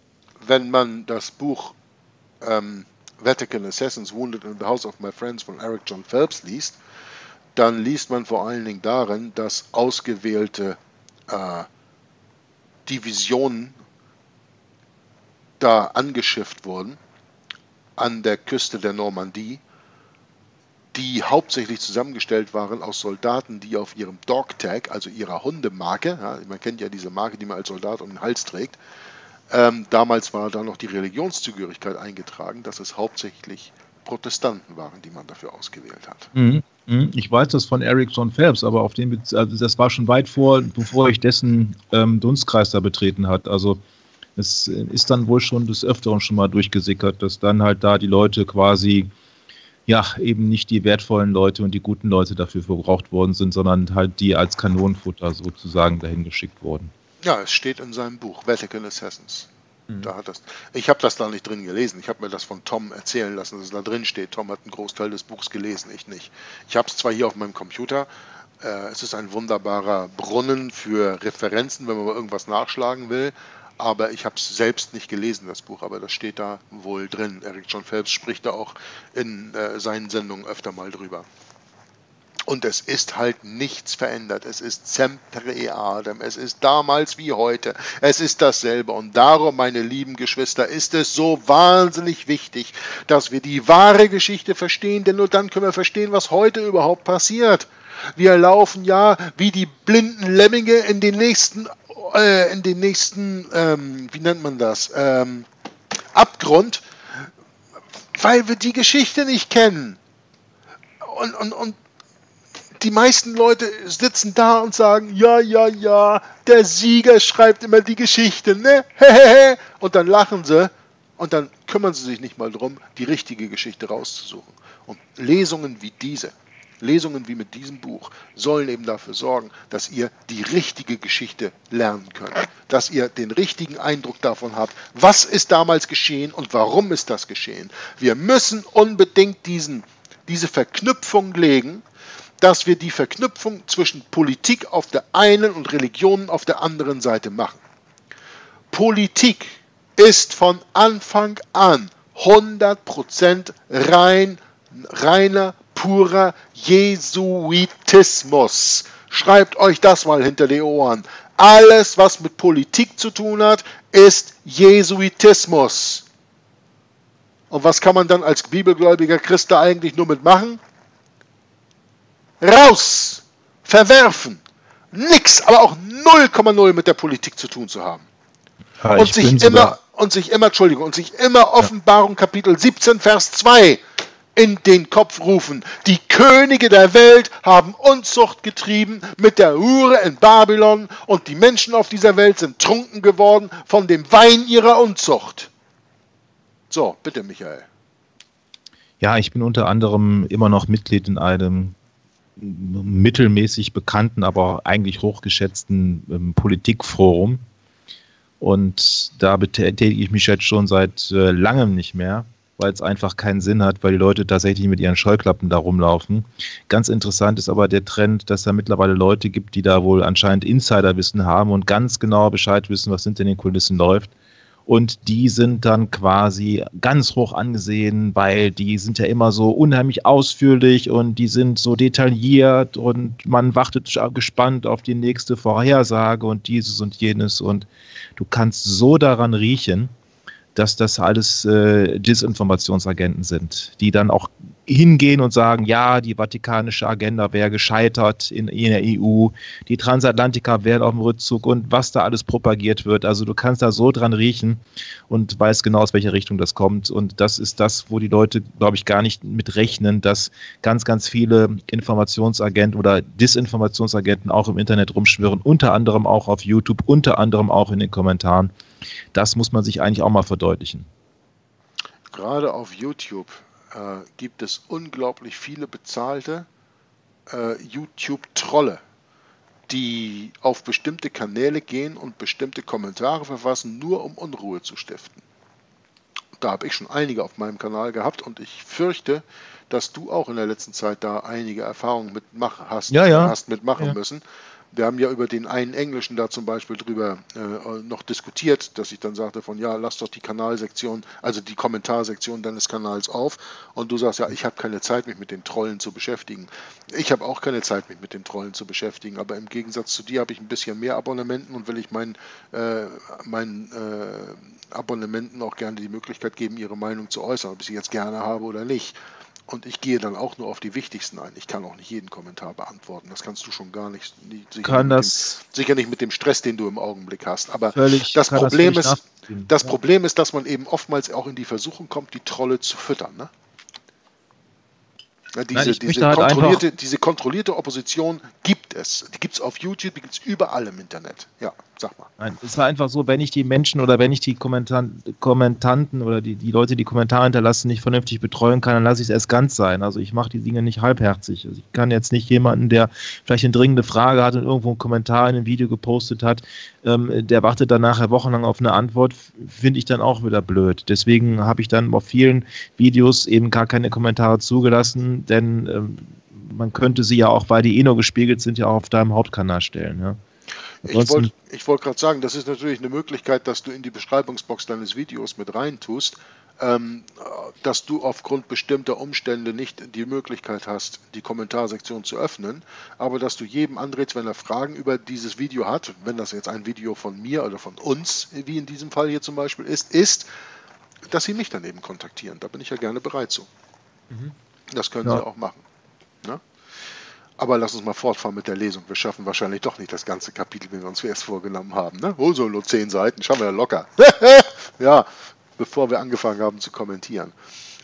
Wenn man das Buch ähm, Vatican Assassins Wounded in the House of My Friends von Eric John Phelps liest, dann liest man vor allen Dingen darin, dass ausgewählte äh, Divisionen da angeschifft wurden an der Küste der Normandie, die hauptsächlich zusammengestellt waren aus Soldaten, die auf ihrem Dog-Tag, also ihrer Hundemarke, ja, man kennt ja diese Marke, die man als Soldat um den Hals trägt, ähm, damals war da noch die Religionszugehörigkeit eingetragen, dass es hauptsächlich Protestanten waren, die man dafür ausgewählt hat. Mhm. Ich weiß das von Eric John Phelps, aber auf den, also das war schon weit vor, bevor ich dessen ähm, Dunstkreis da betreten hat. Also es ist dann wohl schon des Öfteren schon mal durchgesickert, dass dann halt da die Leute quasi, ja, eben nicht die wertvollen Leute und die guten Leute dafür verbraucht worden sind, sondern halt die als Kanonenfutter sozusagen dahin geschickt wurden. Ja, es steht in seinem Buch, Vatican Assassins. Mhm. Da hat das, ich habe das da nicht drin gelesen, ich habe mir das von Tom erzählen lassen, dass es da drin steht. Tom hat einen Großteil des Buchs gelesen, ich nicht. Ich habe es zwar hier auf meinem Computer, äh, es ist ein wunderbarer Brunnen für Referenzen, wenn man mal irgendwas nachschlagen will, aber ich habe es selbst nicht gelesen, das Buch, aber das steht da wohl drin. Eric John Phelps spricht da auch in äh, seinen Sendungen öfter mal drüber. Und es ist halt nichts verändert. Es ist sempre adem. Es ist damals wie heute. Es ist dasselbe. Und darum, meine lieben Geschwister, ist es so wahnsinnig wichtig, dass wir die wahre Geschichte verstehen. Denn nur dann können wir verstehen, was heute überhaupt passiert. Wir laufen ja wie die blinden Lemminge in den nächsten, äh, in den nächsten, ähm, wie nennt man das, ähm, Abgrund, weil wir die Geschichte nicht kennen. Und, und, und die meisten Leute sitzen da und sagen, ja, ja, ja, der Sieger schreibt immer die Geschichte, ne? Und dann lachen sie und dann kümmern sie sich nicht mal drum, die richtige Geschichte rauszusuchen. Und Lesungen wie diese, Lesungen wie mit diesem Buch, sollen eben dafür sorgen, dass ihr die richtige Geschichte lernen könnt. Dass ihr den richtigen Eindruck davon habt, was ist damals geschehen und warum ist das geschehen. Wir müssen unbedingt diesen, diese Verknüpfung legen, dass wir die Verknüpfung zwischen Politik auf der einen und Religionen auf der anderen Seite machen. Politik ist von Anfang an hundert Prozent rein, reiner, purer Jesuitismus. Schreibt euch das mal hinter die Ohren. Alles, was mit Politik zu tun hat, ist Jesuitismus. Und was kann man dann als bibelgläubiger Christ da eigentlich nur mitmachen? Raus, verwerfen, nix, aber auch null Komma null mit der Politik zu tun zu haben. Ja, und, sich immer, und sich immer, Entschuldigung, und sich immer Offenbarung ja. Kapitel siebzehn, Vers zwei in den Kopf rufen. Die Könige der Welt haben Unzucht getrieben mit der Hure in Babylon und die Menschen auf dieser Welt sind trunken geworden von dem Wein ihrer Unzucht. So, bitte Michael. Ja, ich bin unter anderem immer noch Mitglied in einem mittelmäßig bekannten, aber eigentlich hochgeschätzten ähm, Politikforum. Und da betätige ich mich jetzt schon seit äh, langem nicht mehr, weil es einfach keinen Sinn hat, weil die Leute tatsächlich mit ihren Scheuklappen da rumlaufen. Ganz interessant ist aber der Trend, dass da mittlerweile Leute gibt, die da wohl anscheinend Insiderwissen haben und ganz genau Bescheid wissen, was hinter den Kulissen läuft. Und die sind dann quasi ganz hoch angesehen, weil die sind ja immer so unheimlich ausführlich und die sind so detailliert und man wartet gespannt auf die nächste Vorhersage und dieses und jenes. Und du kannst so daran riechen, dass das alles äh, Desinformationsagenten sind, die dann auch hingehen und sagen, ja, die vatikanische Agenda wäre gescheitert in, in der E U, die Transatlantiker wären auf dem Rückzug und was da alles propagiert wird. Also du kannst da so dran riechen und weißt genau, aus welcher Richtung das kommt. Und das ist das, wo die Leute, glaube ich, gar nicht mit rechnen, dass ganz, ganz viele Informationsagenten oder Desinformationsagenten auch im Internet rumschwirren, unter anderem auch auf YouTube, unter anderem auch in den Kommentaren. Das muss man sich eigentlich auch mal verdeutlichen. Gerade auf YouTube äh, gibt es unglaublich viele bezahlte äh, YouTube-Trolle, die auf bestimmte Kanäle gehen und bestimmte Kommentare verfassen, nur um Unruhe zu stiften. Da habe ich schon einige auf meinem Kanal gehabt und ich fürchte, dass du auch in der letzten Zeit da einige Erfahrungen mitmachen hast, ja, ja. hast mitmachen ja. müssen. Wir haben ja über den einen Englischen da zum Beispiel drüber äh, noch diskutiert, dass ich dann sagte von, ja, lass doch die Kanalsektion, also die Kommentarsektion deines Kanals auf. Und du sagst, ja, ich habe keine Zeit, mich mit den Trollen zu beschäftigen. Ich habe auch keine Zeit, mich mit den Trollen zu beschäftigen. Aber im Gegensatz zu dir habe ich ein bisschen mehr Abonnementen und will ich meinen, äh, meinen äh, Abonnementen auch gerne die Möglichkeit geben, ihre Meinung zu äußern, ob ich sie jetzt gerne habe oder nicht. Und ich gehe dann auch nur auf die wichtigsten ein. Ich kann auch nicht jeden Kommentar beantworten. Das kannst du schon gar nicht. Sicher, kann nicht, das mit dem, sicher nicht mit dem Stress, den du im Augenblick hast. Aber völlig, das, Problem, das, ist, das ja. Problem ist, dass man eben oftmals auch in die Versuchung kommt, die Trolle zu füttern. Ne? Ja, diese, Nein, diese, halt kontrollierte, diese kontrollierte Opposition gibt es. Die gibt es auf YouTube, die gibt es überall im Internet. Ja, sag mal. Nein, es war einfach so, wenn ich die Menschen oder wenn ich die Kommentan Kommentanten oder die, die Leute, die Kommentare hinterlassen, nicht vernünftig betreuen kann, dann lasse ich es erst ganz sein. Also ich mache die Dinge nicht halbherzig. Also ich kann jetzt nicht jemanden, der vielleicht eine dringende Frage hat und irgendwo einen Kommentar in einem Video gepostet hat, ähm, der wartet dann nachher wochenlang auf eine Antwort, finde ich dann auch wieder blöd. Deswegen habe ich dann auf vielen Videos eben gar keine Kommentare zugelassen, denn ähm, man könnte sie ja auch, weil die eh nur gespiegelt sind, ja auch auf deinem Hauptkanal stellen. Ja. Ich wollte ich wollt gerade sagen, das ist natürlich eine Möglichkeit, dass du in die Beschreibungsbox deines Videos mit rein tust, dass du aufgrund bestimmter Umstände nicht die Möglichkeit hast, die Kommentarsektion zu öffnen, aber dass du jedem anrätst, wenn er Fragen über dieses Video hat, wenn das jetzt ein Video von mir oder von uns, wie in diesem Fall hier zum Beispiel ist, ist, dass sie mich daneben kontaktieren. Da bin ich ja gerne bereit zu. Mhm. Das können ja. sie auch machen. Ne? Aber lass uns mal fortfahren mit der Lesung. Wir schaffen wahrscheinlich doch nicht das ganze Kapitel, wie wir uns erst vorgenommen haben. Ne? Oh, so nur zehn Seiten, schaffen wir ja locker. Ja, bevor wir angefangen haben zu kommentieren.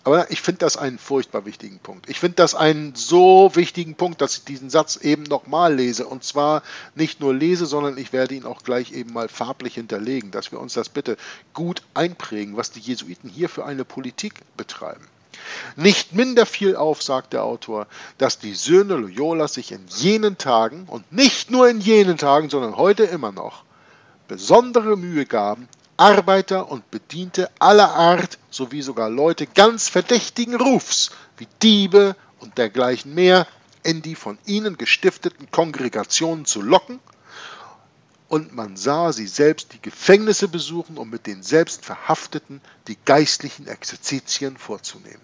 Aber ich finde das einen furchtbar wichtigen Punkt. Ich finde das einen so wichtigen Punkt, dass ich diesen Satz eben nochmal lese. Und zwar nicht nur lese, sondern ich werde ihn auch gleich eben mal farblich hinterlegen, dass wir uns das bitte gut einprägen, was die Jesuiten hier für eine Politik betreiben. Nicht minder fiel auf, sagt der Autor, dass die Söhne Loyolas sich in jenen Tagen, und nicht nur in jenen Tagen, sondern heute immer noch, besondere Mühe gaben, Arbeiter und Bediente aller Art sowie sogar Leute ganz verdächtigen Rufs, wie Diebe und dergleichen mehr, in die von ihnen gestifteten Kongregationen zu locken, und man sah sie selbst die Gefängnisse besuchen, um mit den selbst Verhafteten die geistlichen Exerzitien vorzunehmen.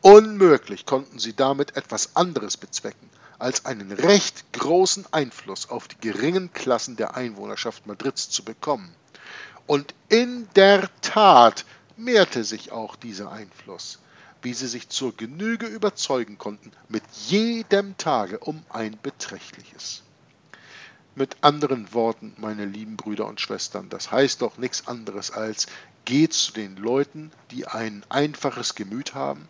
Unmöglich konnten sie damit etwas anderes bezwecken, als einen recht großen Einfluss auf die geringen Klassen der Einwohnerschaft Madrids zu bekommen. Und in der Tat mehrte sich auch dieser Einfluss, wie sie sich zur Genüge überzeugen konnten, mit jedem Tage um ein beträchtliches. Mit anderen Worten, meine lieben Brüder und Schwestern, das heißt doch nichts anderes als, geht zu den Leuten, die ein einfaches Gemüt haben,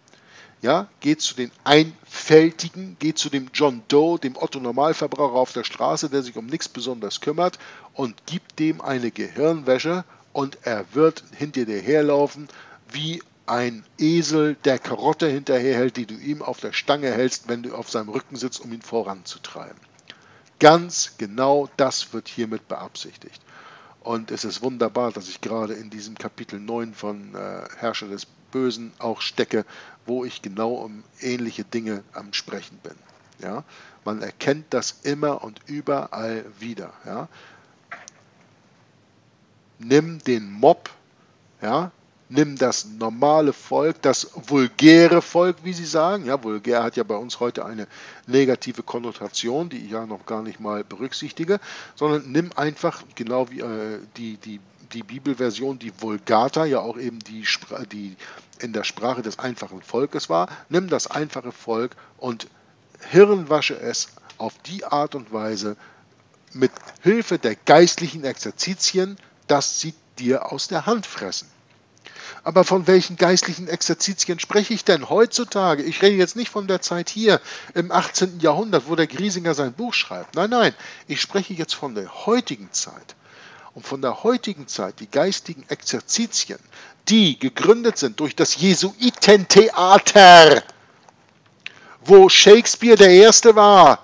ja, geht zu den Einfältigen, geht zu dem John Doe, dem Otto-Normalverbraucher auf der Straße, der sich um nichts besonders kümmert, und gibt dem eine Gehirnwäsche, und er wird hinter dir herlaufen wie ein Esel, der Karotte hinterherhält, die du ihm auf der Stange hältst, wenn du auf seinem Rücken sitzt, um ihn voranzutreiben. Ganz genau das wird hiermit beabsichtigt. Und es ist wunderbar, dass ich gerade in diesem Kapitel neun von äh, Herrscher des Bösen auch stecke, wo ich genau um ähnliche Dinge am Sprechen bin. Ja? Man erkennt das immer und überall wieder. Ja? Nimm den Mob, ja? Nimm das normale Volk, das vulgäre Volk, wie sie sagen. Ja, vulgär hat ja bei uns heute eine negative Konnotation, die ich ja noch gar nicht mal berücksichtige, sondern nimm einfach, genau wie äh, die, die, die Bibelversion, die Vulgata, ja auch eben die, die in der Sprache des einfachen Volkes war, nimm das einfache Volk und hirnwasche es auf die Art und Weise, mit Hilfe der geistlichen Exerzitien, dass sie dir aus der Hand fressen. Aber von welchen geistlichen Exerzitien spreche ich denn heutzutage? Ich rede jetzt nicht von der Zeit hier im achtzehnten Jahrhundert, wo der Griesinger sein Buch schreibt. Nein, nein, ich spreche jetzt von der heutigen Zeit. Und von der heutigen Zeit, die geistigen Exerzitien, die gegründet sind durch das Jesuitentheater, wo Shakespeare der Erste war,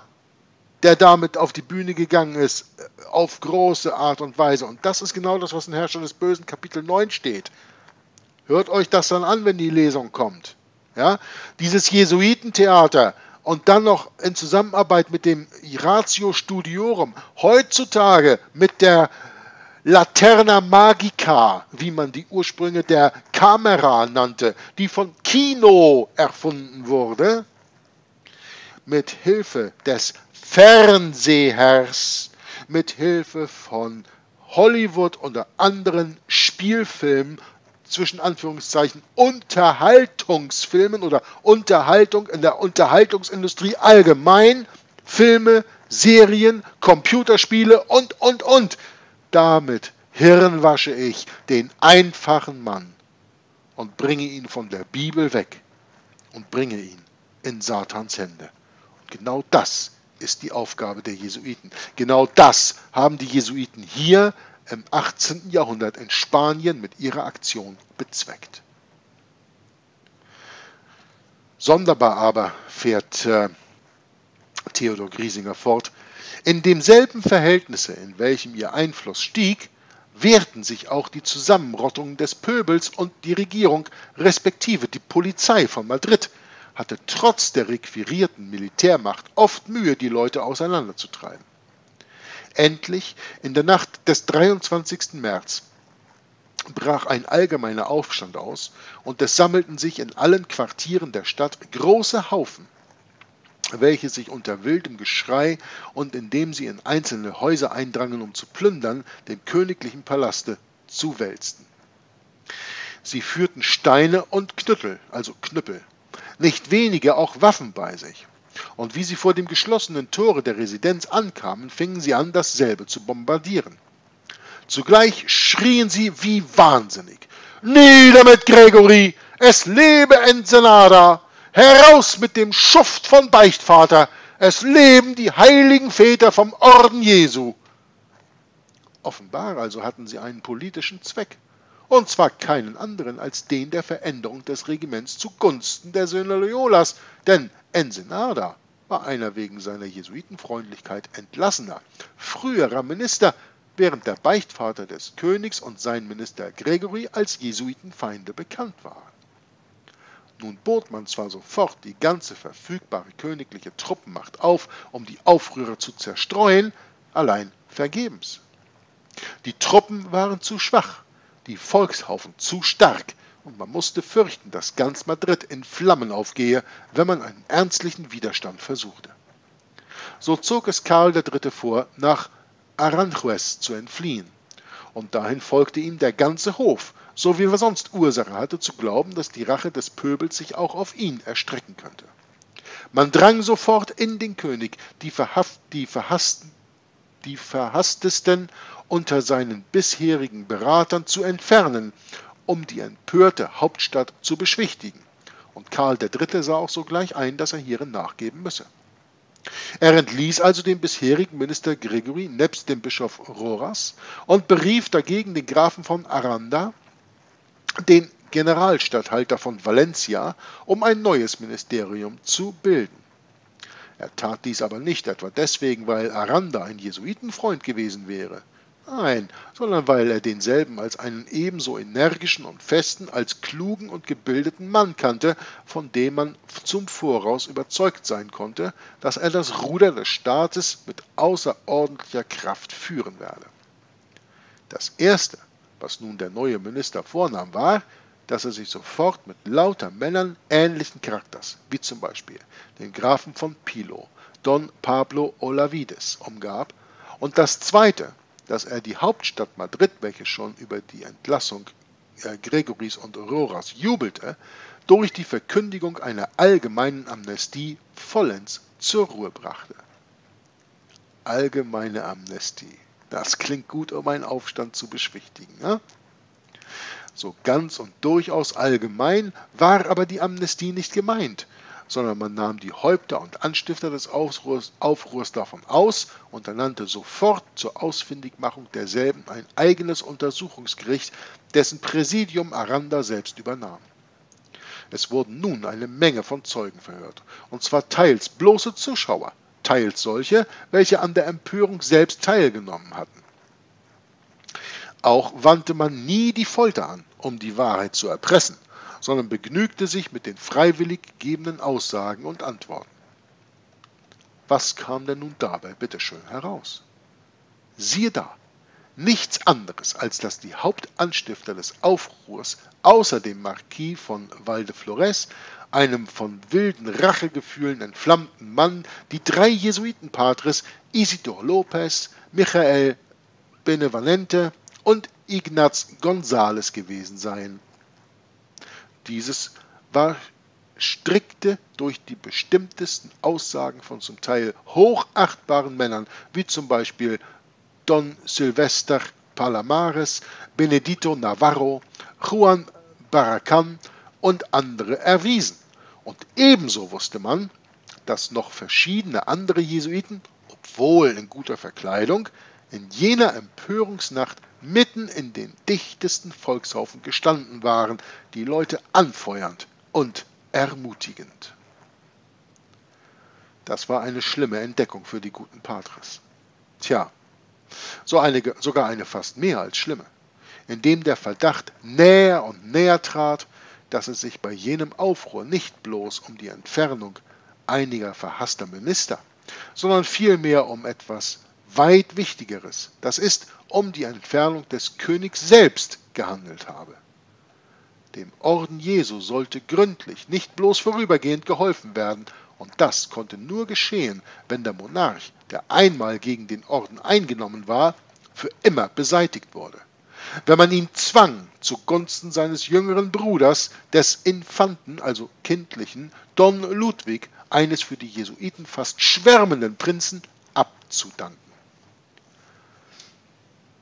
der damit auf die Bühne gegangen ist, auf große Art und Weise. Und das ist genau das, was in Herrscher des Bösen Kapitel neun steht. Hört euch das dann an, wenn die Lesung kommt. Ja? Dieses Jesuitentheater und dann noch in Zusammenarbeit mit dem Ratio Studiorum, heutzutage mit der Laterna Magica, wie man die Ursprünge der Kamera nannte, die von Kino erfunden wurde, mit Hilfe des Fernsehers, mit Hilfe von Hollywood und anderen Spielfilmen, zwischen Anführungszeichen Unterhaltungsfilmen oder Unterhaltung in der Unterhaltungsindustrie allgemein, Filme, Serien, Computerspiele und, und, und. Damit hirnwasche ich den einfachen Mann und bringe ihn von der Bibel weg und bringe ihn in Satans Hände. Und genau das ist die Aufgabe der Jesuiten. Genau das haben die Jesuiten hier im achtzehnten Jahrhundert in Spanien mit ihrer Aktion bezweckt. Sonderbar aber, fährt äh, Theodor Griesinger fort, in demselben Verhältnisse, in welchem ihr Einfluss stieg, wehrten sich auch die Zusammenrottungen des Pöbels, und die Regierung, respektive die Polizei von Madrid, hatte trotz der requirierten Militärmacht oft Mühe, die Leute auseinanderzutreiben. Endlich, in der Nacht des dreiundzwanzigsten März brach ein allgemeiner Aufstand aus und es sammelten sich in allen Quartieren der Stadt große Haufen, welche sich unter wildem Geschrei und indem sie in einzelne Häuser eindrangen, um zu plündern, dem königlichen Palaste zuwälzten. Sie führten Steine und Knüttel, also Knüppel, nicht wenige auch Waffen bei sich. Und wie sie vor dem geschlossenen Tore der Residenz ankamen, fingen sie an, dasselbe zu bombardieren. Zugleich schrien sie wie wahnsinnig: »Nieder mit Gregory! Es lebe Ensenada! Heraus mit dem Schuft von Beichtvater! Es leben die heiligen Väter vom Orden Jesu!« Offenbar also hatten sie einen politischen Zweck, und zwar keinen anderen als den der Veränderung des Regiments zugunsten der Söhne Loyolas, denn Ensenada war einer wegen seiner Jesuitenfreundlichkeit entlassener, früherer Minister, während der Beichtvater des Königs und sein Minister Gregory als Jesuitenfeinde bekannt waren. Nun bot man zwar sofort die ganze verfügbare königliche Truppenmacht auf, um die Aufrührer zu zerstreuen, allein vergebens. Die Truppen waren zu schwach, die Volkshaufen zu stark, und man musste fürchten, dass ganz Madrid in Flammen aufgehe, wenn man einen ernstlichen Widerstand versuchte. So zog es Karl der Dritte vor, nach Aranjuez zu entfliehen, und dahin folgte ihm der ganze Hof, so wie er sonst Ursache hatte zu glauben, dass die Rache des Pöbels sich auch auf ihn erstrecken könnte. Man drang sofort in den König, die, verhaft, die, verhassten, die verhasstesten unter seinen bisherigen Beratern zu entfernen, um die empörte Hauptstadt zu beschwichtigen, und Karl der Dritte sah auch sogleich ein, dass er hierin nachgeben müsse. Er entließ also den bisherigen Minister Gregory nebst dem Bischof Roras und berief dagegen den Grafen von Aranda, den Generalstatthalter von Valencia, um ein neues Ministerium zu bilden. Er tat dies aber nicht etwa deswegen, weil Aranda ein Jesuitenfreund gewesen wäre, nein, sondern weil er denselben als einen ebenso energischen und festen als klugen und gebildeten Mann kannte, von dem man zum Voraus überzeugt sein konnte, dass er das Ruder des Staates mit außerordentlicher Kraft führen werde. Das Erste, was nun der neue Minister vornahm, war, dass er sich sofort mit lauter Männern ähnlichen Charakters, wie zum Beispiel den Grafen von Pilo, Don Pablo Olavides, umgab, und das Zweite, dass er die Hauptstadt Madrid, welche schon über die Entlassung Gregoris und Roras jubelte, durch die Verkündigung einer allgemeinen Amnestie vollends zur Ruhe brachte. Allgemeine Amnestie. Das klingt gut, um einen Aufstand zu beschwichtigen, ne? So ganz und durchaus allgemein war aber die Amnestie nicht gemeint, sondern man nahm die Häupter und Anstifter des Aufruhrs, Aufruhrs davon aus und ernannte sofort zur Ausfindigmachung derselben ein eigenes Untersuchungsgericht, dessen Präsidium Aranda selbst übernahm. Es wurden nun eine Menge von Zeugen verhört, und zwar teils bloße Zuschauer, teils solche, welche an der Empörung selbst teilgenommen hatten. Auch wandte man nie die Folter an, um die Wahrheit zu erpressen, sondern begnügte sich mit den freiwillig gegebenen Aussagen und Antworten. Was kam denn nun dabei bitteschön heraus? Siehe da, nichts anderes, als dass die Hauptanstifter des Aufruhrs außer dem Marquis von Valdeflores, einem von wilden Rachegefühlen entflammten Mann, die drei Jesuitenpatres Isidor Lopez, Michael Benevalente und Ignaz Gonzales gewesen seien. Dieses war strikte durch die bestimmtesten Aussagen von zum Teil hochachtbaren Männern, wie zum Beispiel Don Silvester Palomares, Benedito Navarro, Juan Barragán und andere erwiesen. Und ebenso wusste man, dass noch verschiedene andere Jesuiten, obwohl in guter Verkleidung, in jener Empörungsnacht mitten in den dichtesten Volkshaufen gestanden waren, die Leute anfeuernd und ermutigend. Das war eine schlimme Entdeckung für die guten Patres. Tja, so eine, sogar eine fast mehr als schlimme, indem der Verdacht näher und näher trat, dass es sich bei jenem Aufruhr nicht bloß um die Entfernung einiger verhasster Minister, sondern vielmehr um etwas weit Wichtigeres, das ist, um die Entfernung des Königs selbst gehandelt habe. Dem Orden Jesu sollte gründlich, nicht bloß vorübergehend geholfen werden, und das konnte nur geschehen, wenn der Monarch, der einmal gegen den Orden eingenommen war, für immer beseitigt wurde. Wenn man ihn zwang, zugunsten seines jüngeren Bruders, des Infanten, also kindlichen, Don Ludwig, eines für die Jesuiten fast schwärmenden Prinzen, abzudanken.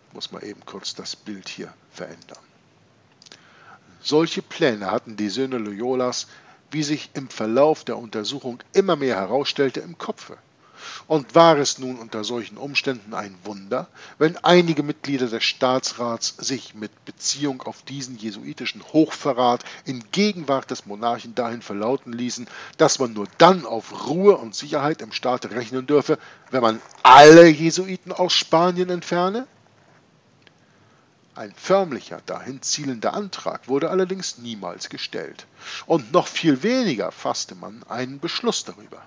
Ich muss mal eben kurz das Bild hier verändern. Solche Pläne hatten die Söhne Loyolas, wie sich im Verlauf der Untersuchung immer mehr herausstellte, im Kopfe. Und war es nun unter solchen Umständen ein Wunder, wenn einige Mitglieder des Staatsrats sich mit Beziehung auf diesen jesuitischen Hochverrat in Gegenwart des Monarchen dahin verlauten ließen, dass man nur dann auf Ruhe und Sicherheit im Staate rechnen dürfe, wenn man alle Jesuiten aus Spanien entferne? Ein förmlicher, dahin zielender Antrag wurde allerdings niemals gestellt, und noch viel weniger fasste man einen Beschluss darüber.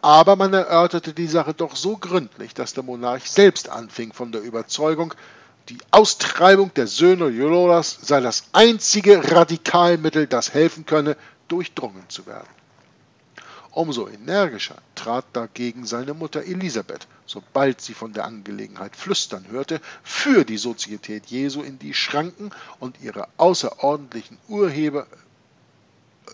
Aber man erörterte die Sache doch so gründlich, dass der Monarch selbst anfing von der Überzeugung, die Austreibung der Söhne Loyolas sei das einzige Radikalmittel, das helfen könne, durchdrungen zu werden. Umso energischer trat dagegen seine Mutter Elisabeth, sobald sie von der Angelegenheit flüstern hörte, für die Sozietät Jesu in die Schranken, und ihre außerordentlichen Urheber...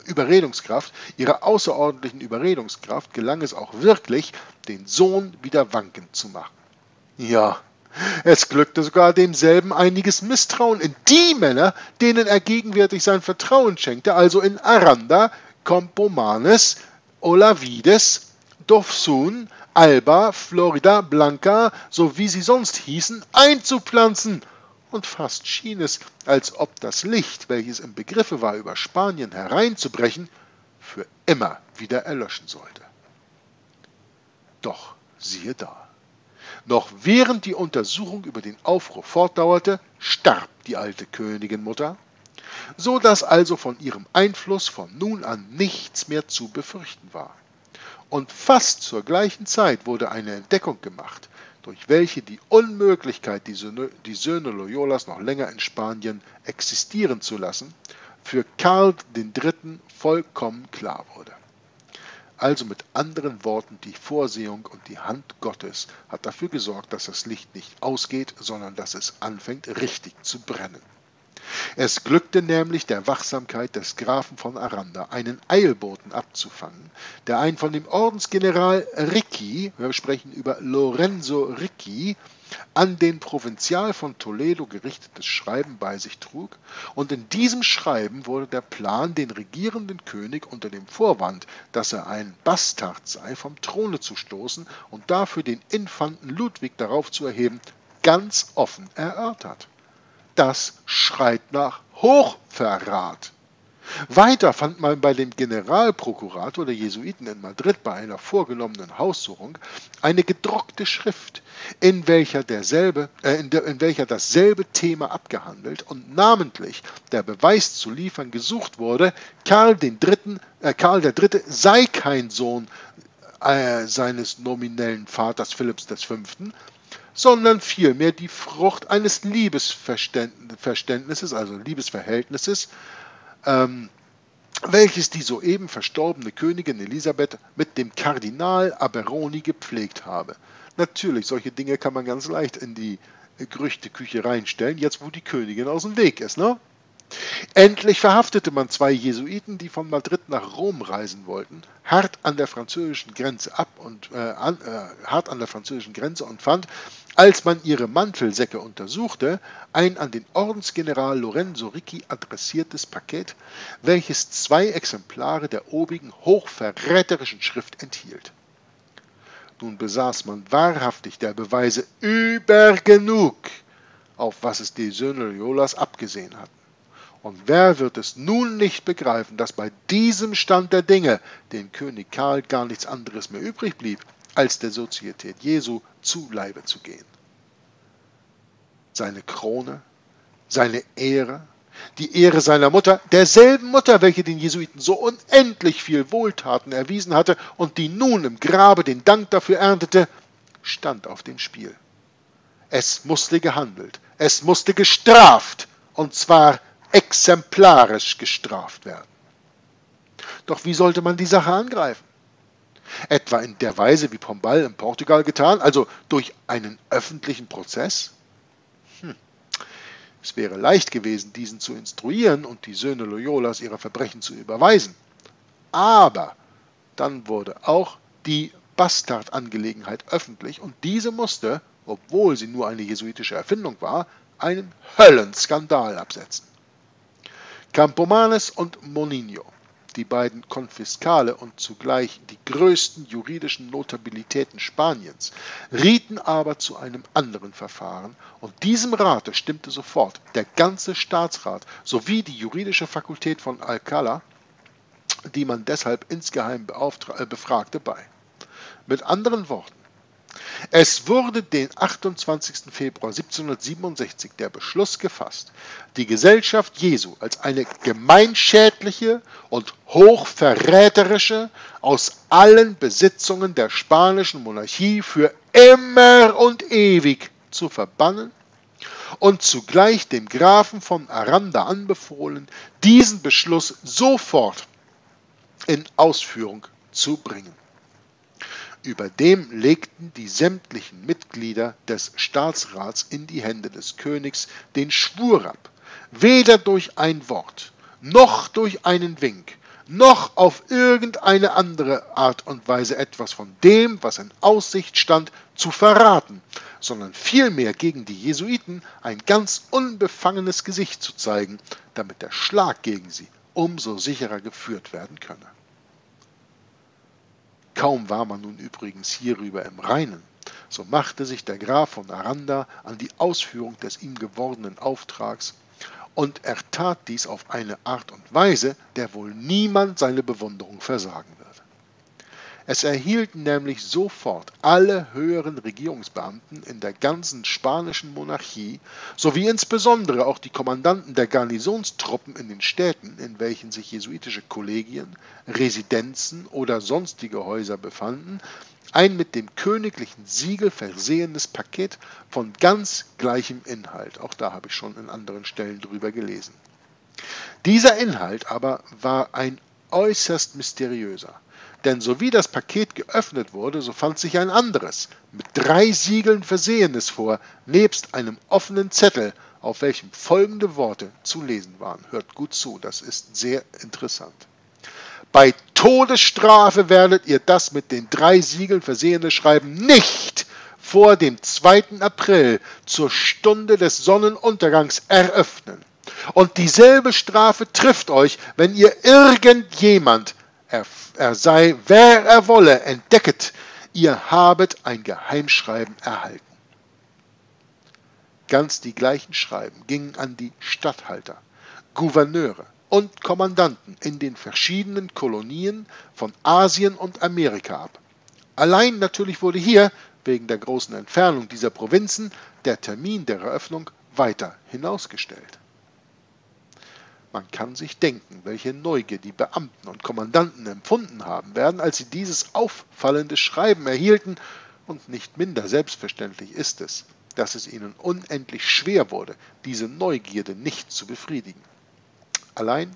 Überredungskraft, ihrer außerordentlichen Überredungskraft gelang es auch wirklich, den Sohn wieder wankend zu machen. Ja, es glückte sogar demselben einiges Misstrauen in die Männer, denen er gegenwärtig sein Vertrauen schenkte, also in Aranda, Campomanes, Olavides, Dofsun, Alba, Florida, Blanca, so wie sie sonst hießen, einzupflanzen. Und fast schien es, als ob das Licht, welches im Begriffe war, über Spanien hereinzubrechen, für immer wieder erlöschen sollte. Doch siehe da, noch während die Untersuchung über den Aufruhr fortdauerte, starb die alte Königinmutter, so dass also von ihrem Einfluss von nun an nichts mehr zu befürchten war. Und fast zur gleichen Zeit wurde eine Entdeckung gemacht, durch welche die Unmöglichkeit, die Söhne, die Söhne Loyolas noch länger in Spanien existieren zu lassen, für Karl der Dritte vollkommen klar wurde. Also mit anderen Worten, die Vorsehung und die Hand Gottes hat dafür gesorgt, dass das Licht nicht ausgeht, sondern dass es anfängt, richtig zu brennen. Es glückte nämlich der Wachsamkeit des Grafen von Aranda, einen Eilboten abzufangen, der ein von dem Ordensgeneral Ricci, wir sprechen über Lorenzo Ricci, an den Provinzial von Toledo gerichtetes Schreiben bei sich trug, und in diesem Schreiben wurde der Plan, den regierenden König unter dem Vorwand, dass er ein Bastard sei, vom Throne zu stoßen und dafür den Infanten Ludwig darauf zu erheben, ganz offen erörtert. Das schreit nach Hochverrat. Weiter fand man bei dem Generalprokurator der Jesuiten in Madrid bei einer vorgenommenen Haussuchung eine gedruckte Schrift, in welcher, derselbe, äh, in der, in welcher dasselbe Thema abgehandelt und namentlich der Beweis zu liefern gesucht wurde, Karl der Dritte sei kein Sohn äh, seines nominellen Vaters Philipps der Fünfte, sondern vielmehr die Frucht eines Liebesverständnisses, also Liebesverhältnisses, ähm, welches die soeben verstorbene Königin Elisabeth mit dem Kardinal Aberroni gepflegt habe. Natürlich, solche Dinge kann man ganz leicht in die Gerüchteküche reinstellen, jetzt wo die Königin aus dem Weg ist, ne? Endlich verhaftete man zwei Jesuiten, die von Madrid nach Rom reisen wollten, hart an der französischen Grenze ab und äh, an, äh, hart an der französischen Grenze und fand, als man ihre Mantelsäcke untersuchte, ein an den Ordensgeneral Lorenzo Ricci adressiertes Paket, welches zwei Exemplare der obigen hochverräterischen Schrift enthielt. Nun besaß man wahrhaftig der Beweise übergenug, auf was es die Söhne Loyolas abgesehen hatten. Und wer wird es nun nicht begreifen, dass bei diesem Stand der Dinge dem König Karl gar nichts anderes mehr übrig blieb, als der Sozietät Jesu zu Leibe zu gehen? Seine Krone, seine Ehre, die Ehre seiner Mutter, derselben Mutter, welche den Jesuiten so unendlich viel Wohltaten erwiesen hatte und die nun im Grabe den Dank dafür erntete, stand auf dem Spiel. Es musste gehandelt, es musste gestraft, und zwar exemplarisch gestraft werden. Doch wie sollte man die Sache angreifen? Etwa in der Weise, wie Pombal in Portugal getan, also durch einen öffentlichen Prozess? Hm. Es wäre leicht gewesen, diesen zu instruieren und die Söhne Loyolas ihre Verbrechen zu überweisen. Aber dann wurde auch die Bastardangelegenheit öffentlich und diese musste, obwohl sie nur eine jesuitische Erfindung war, einen Höllenskandal absetzen. Campomanes und Moninho, die beiden Konfiskale und zugleich die größten juridischen Notabilitäten Spaniens, rieten aber zu einem anderen Verfahren, und diesem Rate stimmte sofort der ganze Staatsrat sowie die juridische Fakultät von Alcalá, die man deshalb insgeheim befragte, bei. Mit anderen Worten, es wurde den achtundzwanzigsten Februar siebzehnhundertsiebenundsechzig der Beschluss gefasst, die Gesellschaft Jesu als eine gemeinschädliche und hochverräterische aus allen Besitzungen der spanischen Monarchie für immer und ewig zu verbannen und zugleich dem Grafen von Aranda anbefohlen, diesen Beschluss sofort in Ausführung zu bringen. Über dem legten die sämtlichen Mitglieder des Staatsrats in die Hände des Königs den Schwur ab, weder durch ein Wort, noch durch einen Wink, noch auf irgendeine andere Art und Weise etwas von dem, was in Aussicht stand, zu verraten, sondern vielmehr gegen die Jesuiten ein ganz unbefangenes Gesicht zu zeigen, damit der Schlag gegen sie umso sicherer geführt werden könne. Kaum war man nun übrigens hierüber im Reinen, so machte sich der Graf von Aranda an die Ausführung des ihm gewordenen Auftrags, und er tat dies auf eine Art und Weise, der wohl niemand seine Bewunderung versagen wird. Es erhielten nämlich sofort alle höheren Regierungsbeamten in der ganzen spanischen Monarchie sowie insbesondere auch die Kommandanten der Garnisonstruppen in den Städten, in welchen sich jesuitische Kollegien, Residenzen oder sonstige Häuser befanden, ein mit dem königlichen Siegel versehenes Paket von ganz gleichem Inhalt. Auch da habe ich schon an anderen Stellen drüber gelesen. Dieser Inhalt aber war ein äußerst mysteriöser. Denn sowie das Paket geöffnet wurde, so fand sich ein anderes, mit drei Siegeln versehenes vor, nebst einem offenen Zettel, auf welchem folgende Worte zu lesen waren. Hört gut zu, das ist sehr interessant. Bei Todesstrafe werdet ihr das mit den drei Siegeln versehene Schreiben nicht vor dem zweiten April zur Stunde des Sonnenuntergangs eröffnen. Und dieselbe Strafe trifft euch, wenn ihr irgendjemand, Er, er sei, wer er wolle, entdecket, ihr habet ein Geheimschreiben erhalten. Ganz die gleichen Schreiben gingen an die Statthalter, Gouverneure und Kommandanten in den verschiedenen Kolonien von Asien und Amerika ab. Allein natürlich wurde hier, wegen der großen Entfernung dieser Provinzen, der Termin der Eröffnung weiter hinausgestellt. Man kann sich denken, welche Neugier die Beamten und Kommandanten empfunden haben werden, als sie dieses auffallende Schreiben erhielten, und nicht minder selbstverständlich ist es, dass es ihnen unendlich schwer wurde, diese Neugierde nicht zu befriedigen. Allein,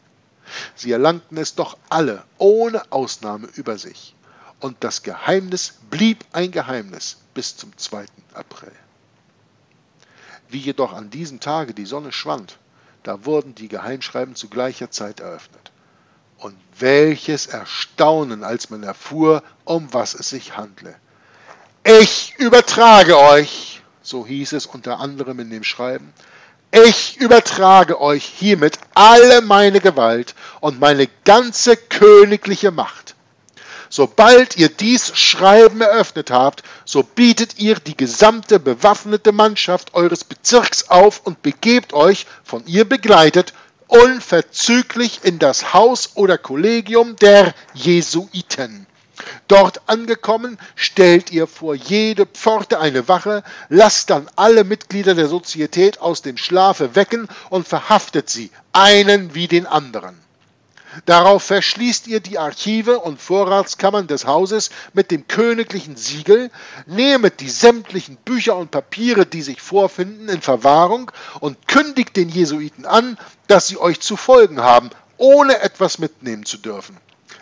sie erlangten es doch alle ohne Ausnahme über sich, und das Geheimnis blieb ein Geheimnis bis zum zweiten April. Wie jedoch an diesem Tage die Sonne schwand, da wurden die Geheimschreiben zu gleicher Zeit eröffnet. Und welches Erstaunen, als man erfuhr, um was es sich handle. Ich übertrage euch, so hieß es unter anderem in dem Schreiben, ich übertrage euch hiermit alle meine Gewalt und meine ganze königliche Macht. Sobald ihr dies Schreiben eröffnet habt, so bietet ihr die gesamte bewaffnete Mannschaft eures Bezirks auf und begebt euch, von ihr begleitet, unverzüglich in das Haus oder Kollegium der Jesuiten. Dort angekommen, stellt ihr vor jede Pforte eine Wache, lasst dann alle Mitglieder der Sozietät aus dem Schlafe wecken und verhaftet sie, einen wie den anderen. Darauf verschließt ihr die Archive und Vorratskammern des Hauses mit dem königlichen Siegel, nehmet die sämtlichen Bücher und Papiere, die sich vorfinden, in Verwahrung und kündigt den Jesuiten an, dass sie euch zu folgen haben, ohne etwas mitnehmen zu dürfen,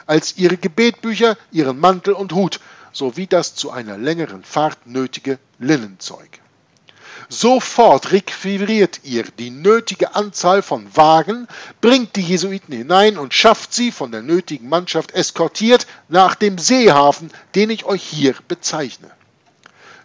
als ihre Gebetbücher, ihren Mantel und Hut, sowie das zu einer längeren Fahrt nötige Linnenzeug. Sofort requiriert ihr die nötige Anzahl von Wagen, bringt die Jesuiten hinein und schafft sie, von der nötigen Mannschaft eskortiert, nach dem Seehafen, den ich euch hier bezeichne.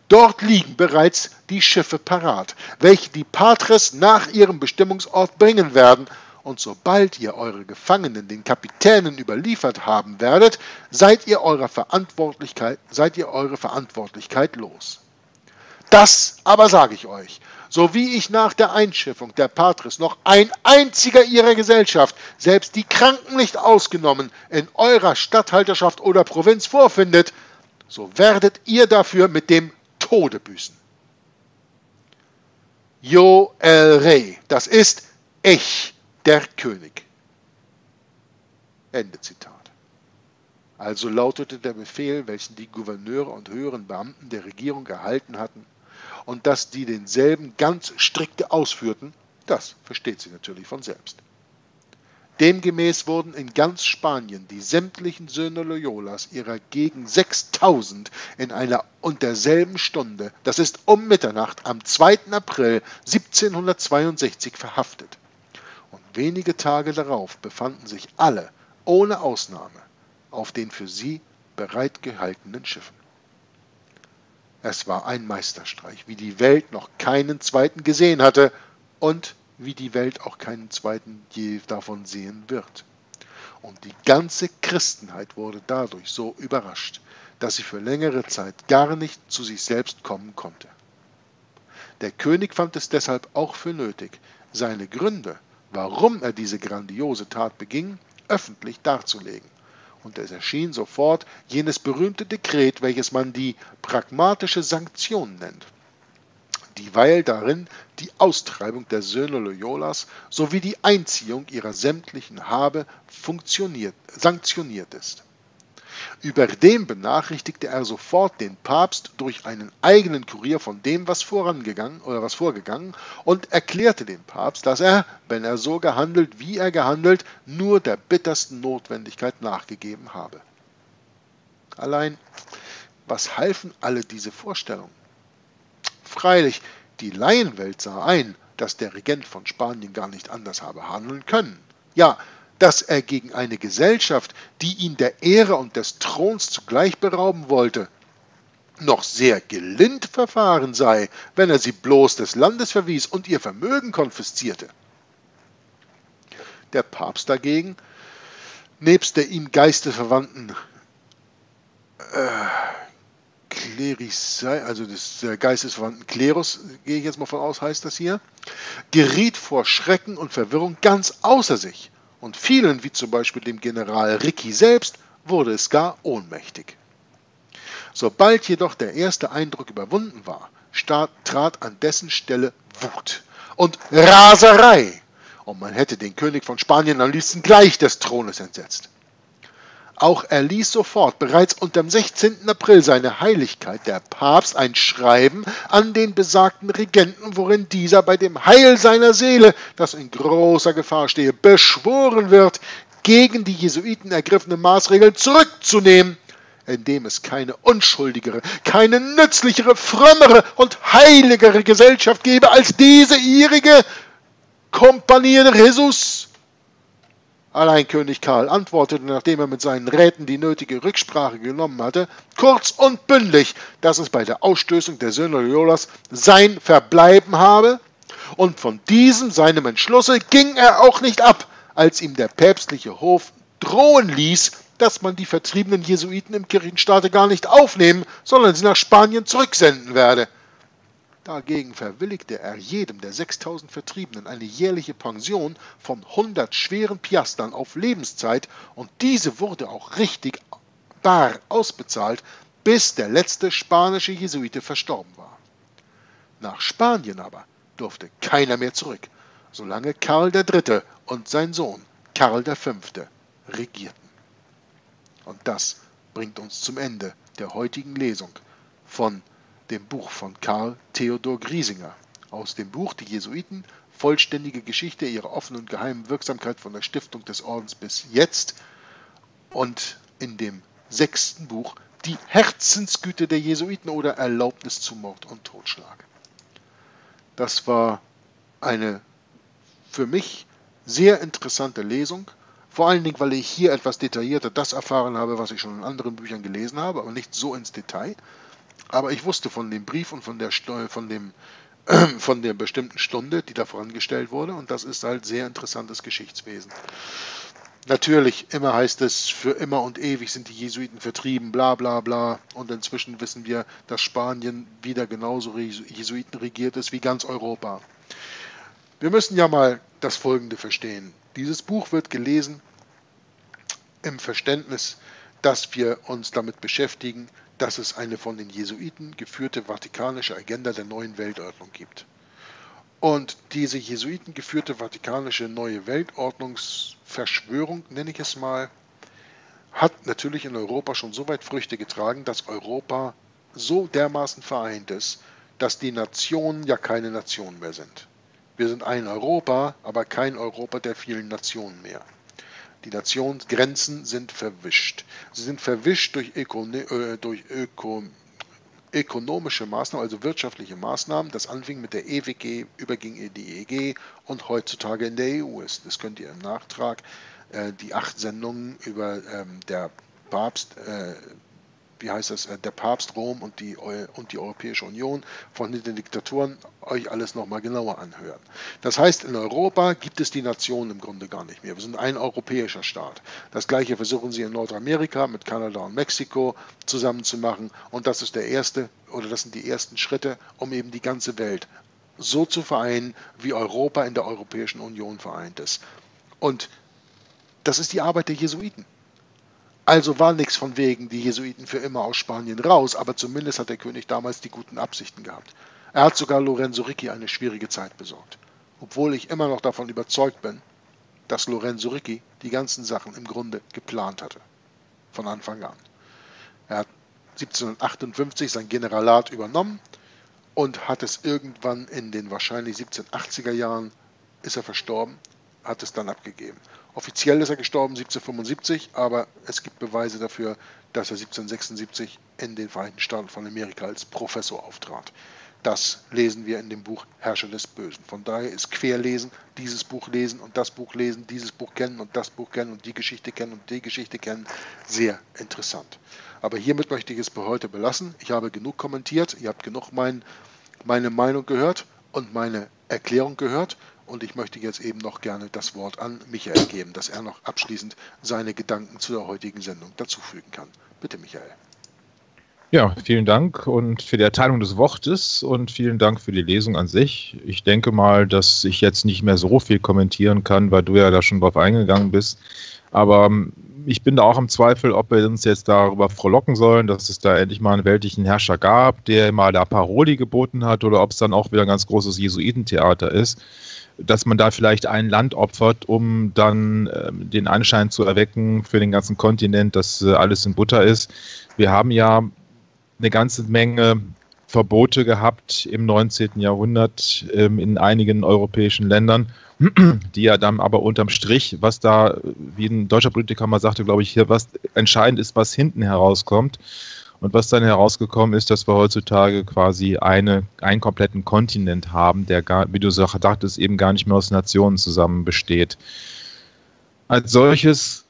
Dort liegen bereits die Schiffe parat, welche die Patres nach ihrem Bestimmungsort bringen werden, und sobald ihr eure Gefangenen den Kapitänen überliefert haben werdet, seid ihr eure Verantwortlichkeit, seid ihr eure Verantwortlichkeit los. Das aber sage ich euch, so wie ich nach der Einschiffung der Patres noch ein einziger ihrer Gesellschaft, selbst die Kranken nicht ausgenommen, in eurer Statthalterschaft oder Provinz vorfindet, so werdet ihr dafür mit dem Tode büßen. Yo el Rey, das ist ich, der König. Ende Zitat. Also lautete der Befehl, welchen die Gouverneure und höheren Beamten der Regierung erhalten hatten, und dass die denselben ganz strikte ausführten, das versteht sich natürlich von selbst. Demgemäß wurden in ganz Spanien die sämtlichen Söhne Loyolas ihrer gegen sechstausend in einer und derselben Stunde, das ist um Mitternacht, am zweiten April siebzehnhundertzweiundsechzig verhaftet. Und wenige Tage darauf befanden sich alle, ohne Ausnahme, auf den für sie bereitgehaltenen Schiffen. Es war ein Meisterstreich, wie die Welt noch keinen zweiten gesehen hatte und wie die Welt auch keinen zweiten je davon sehen wird. Und die ganze Christenheit wurde dadurch so überrascht, dass sie für längere Zeit gar nicht zu sich selbst kommen konnte. Der König fand es deshalb auch für nötig, seine Gründe, warum er diese grandiose Tat beging, öffentlich darzulegen. Und es erschien sofort jenes berühmte Dekret, welches man die pragmatische Sanktion nennt, dieweil darin die Austreibung der Söhne Loyolas sowie die Einziehung ihrer sämtlichen Habe funktioniert, sanktioniert ist. Überdem benachrichtigte er sofort den Papst durch einen eigenen Kurier von dem, was vorangegangen oder was vorgegangen, und erklärte dem Papst, dass er, wenn er so gehandelt, wie er gehandelt, nur der bittersten Notwendigkeit nachgegeben habe. Allein, was halfen alle diese Vorstellungen? Freilich, die Laienwelt sah ein, dass der Regent von Spanien gar nicht anders habe handeln können. Ja, dass er gegen eine Gesellschaft, die ihn der Ehre und des Throns zugleich berauben wollte, noch sehr gelind verfahren sei, wenn er sie bloß des Landes verwies und ihr Vermögen konfiszierte. Der Papst dagegen, nebst der ihm geistesverwandten äh, Klerissei, also des äh, geistesverwandten Klerus, gehe ich jetzt mal von aus, heißt das hier, geriet vor Schrecken und Verwirrung ganz außer sich. Und vielen, wie zum Beispiel dem General Ricci selbst, wurde es gar ohnmächtig. Sobald jedoch der erste Eindruck überwunden war, trat an dessen Stelle Wut und Raserei, und man hätte den König von Spanien am liebsten gleich des Thrones entsetzt. Auch erließ sofort, bereits unterm sechzehnten April, seine Heiligkeit, der Papst, ein Schreiben an den besagten Regenten, worin dieser bei dem Heil seiner Seele, das in großer Gefahr stehe, beschworen wird, gegen die Jesuiten ergriffene Maßregeln zurückzunehmen, indem es keine unschuldigere, keine nützlichere, frömmere und heiligere Gesellschaft gebe als diese ihrige Compagnie de Jesus. Allein König Karl antwortete, nachdem er mit seinen Räten die nötige Rücksprache genommen hatte, kurz und bündig, dass es bei der Ausstößung der Söhne Loyolas sein Verbleiben habe, und von diesem, seinem Entschlusse, ging er auch nicht ab, als ihm der päpstliche Hof drohen ließ, dass man die vertriebenen Jesuiten im Kirchenstaate gar nicht aufnehmen, sondern sie nach Spanien zurücksenden werde. Dagegen verwilligte er jedem der sechstausend Vertriebenen eine jährliche Pension von hundert schweren Piastern auf Lebenszeit, und diese wurde auch richtig bar ausbezahlt, bis der letzte spanische Jesuite verstorben war. Nach Spanien aber durfte keiner mehr zurück, solange Karl der Dritte und sein Sohn Karl der Fünfte regierten. Und das bringt uns zum Ende der heutigen Lesung von dem Buch von Karl Theodor Griesinger. Aus dem Buch Die Jesuiten, vollständige Geschichte ihrer offenen und geheimen Wirksamkeit von der Stiftung des Ordens bis jetzt, und in dem sechsten Buch Die Herzensgüte der Jesuiten oder Erlaubnis zu Mord und Totschlag. Das war eine für mich sehr interessante Lesung, vor allen Dingen, weil ich hier etwas detaillierter das erfahren habe, was ich schon in anderen Büchern gelesen habe, aber nicht so ins Detail. Aber ich wusste von dem Brief und von der, von dem, äh, von der bestimmten Stunde, die da vorangestellt wurde, und das ist halt sehr interessantes Geschichtswesen. Natürlich, immer heißt es, für immer und ewig sind die Jesuiten vertrieben, bla bla bla. Und inzwischen wissen wir, dass Spanien wieder genauso Jesuiten regiert ist wie ganz Europa. Wir müssen ja mal das Folgende verstehen. Dieses Buch wird gelesen im Verständnis, dass wir uns damit beschäftigen, dass es eine von den Jesuiten geführte vatikanische Agenda der neuen Weltordnung gibt. Und diese Jesuiten geführte vatikanische neue Weltordnungsverschwörung, nenne ich es mal, hat natürlich in Europa schon so weit Früchte getragen, dass Europa so dermaßen vereint ist, dass die Nationen ja keine Nationen mehr sind. Wir sind ein Europa, aber kein Europa der vielen Nationen mehr. Die Nationsgrenzen sind verwischt. Sie sind verwischt durch, Ökon äh, durch Ökon ökonomische Maßnahmen, also wirtschaftliche Maßnahmen. Das anfing mit der E W G, überging in die E G und heutzutage in der E U ist. Das könnt ihr im Nachtrag äh, die acht Sendungen über ähm, der Papst, äh, wie heißt das, der Papst Rom und die, und die Europäische Union von den Diktatoren euch alles nochmal genauer anhören. Das heißt, in Europa gibt es die Nationen im Grunde gar nicht mehr. Wir sind ein europäischer Staat. Das Gleiche versuchen sie in Nordamerika mit Kanada und Mexiko zusammenzumachen, und das ist der erste, oder das sind die ersten Schritte, um eben die ganze Welt so zu vereinen, wie Europa in der Europäischen Union vereint ist. Und das ist die Arbeit der Jesuiten. Also war nichts von wegen, die Jesuiten für immer aus Spanien raus, aber zumindest hat der König damals die guten Absichten gehabt. Er hat sogar Lorenzo Ricci eine schwierige Zeit besorgt. Obwohl ich immer noch davon überzeugt bin, dass Lorenzo Ricci die ganzen Sachen im Grunde geplant hatte. Von Anfang an. Er hat siebzehnhundertachtundfünfzig sein Generalat übernommen und hat es irgendwann in den wahrscheinlich siebzehnhundertachtziger Jahren, ist er verstorben, hat es dann abgegeben. Offiziell ist er gestorben siebzehnhundertfünfundsiebzig, aber es gibt Beweise dafür, dass er siebzehnhundertsechsundsiebzig in den Vereinigten Staaten von Amerika als Professor auftrat. Das lesen wir in dem Buch Herrscher des Bösen. Von daher ist Querlesen, dieses Buch lesen und das Buch lesen, dieses Buch kennen und das Buch kennen und die Geschichte kennen und die Geschichte kennen, sehr interessant. Aber hiermit möchte ich es für heute belassen. Ich habe genug kommentiert, ihr habt genug mein, meine Meinung gehört und meine Erklärung gehört. Und ich möchte jetzt eben noch gerne das Wort an Michael geben, dass er noch abschließend seine Gedanken zu der heutigen Sendung dazufügen kann. Bitte, Michael. Ja, vielen Dank und für die Erteilung des Wortes und vielen Dank für die Lesung an sich. Ich denke mal, dass ich jetzt nicht mehr so viel kommentieren kann, weil du ja da schon drauf eingegangen bist. Aber ich bin da auch im Zweifel, ob wir uns jetzt darüber frohlocken sollen, dass es da endlich mal einen weltlichen Herrscher gab, der mal da Paroli geboten hat, oder ob es dann auch wieder ein ganz großes Jesuitentheater ist, dass man da vielleicht ein Land opfert, um dann äh, den Anschein zu erwecken für den ganzen Kontinent, dass äh, alles in Butter ist. Wir haben ja eine ganze Menge Verbote gehabt im neunzehnten Jahrhundert äh, in einigen europäischen Ländern, die ja dann aber unterm Strich, was da, wie ein deutscher Politiker mal sagte, glaube ich, hier, was entscheidend ist, was hinten herauskommt. Und was dann herausgekommen ist, dass wir heutzutage quasi eine, einen kompletten Kontinent haben, der, gar, wie du sagtest, eben gar nicht mehr aus Nationen zusammen besteht. Als solches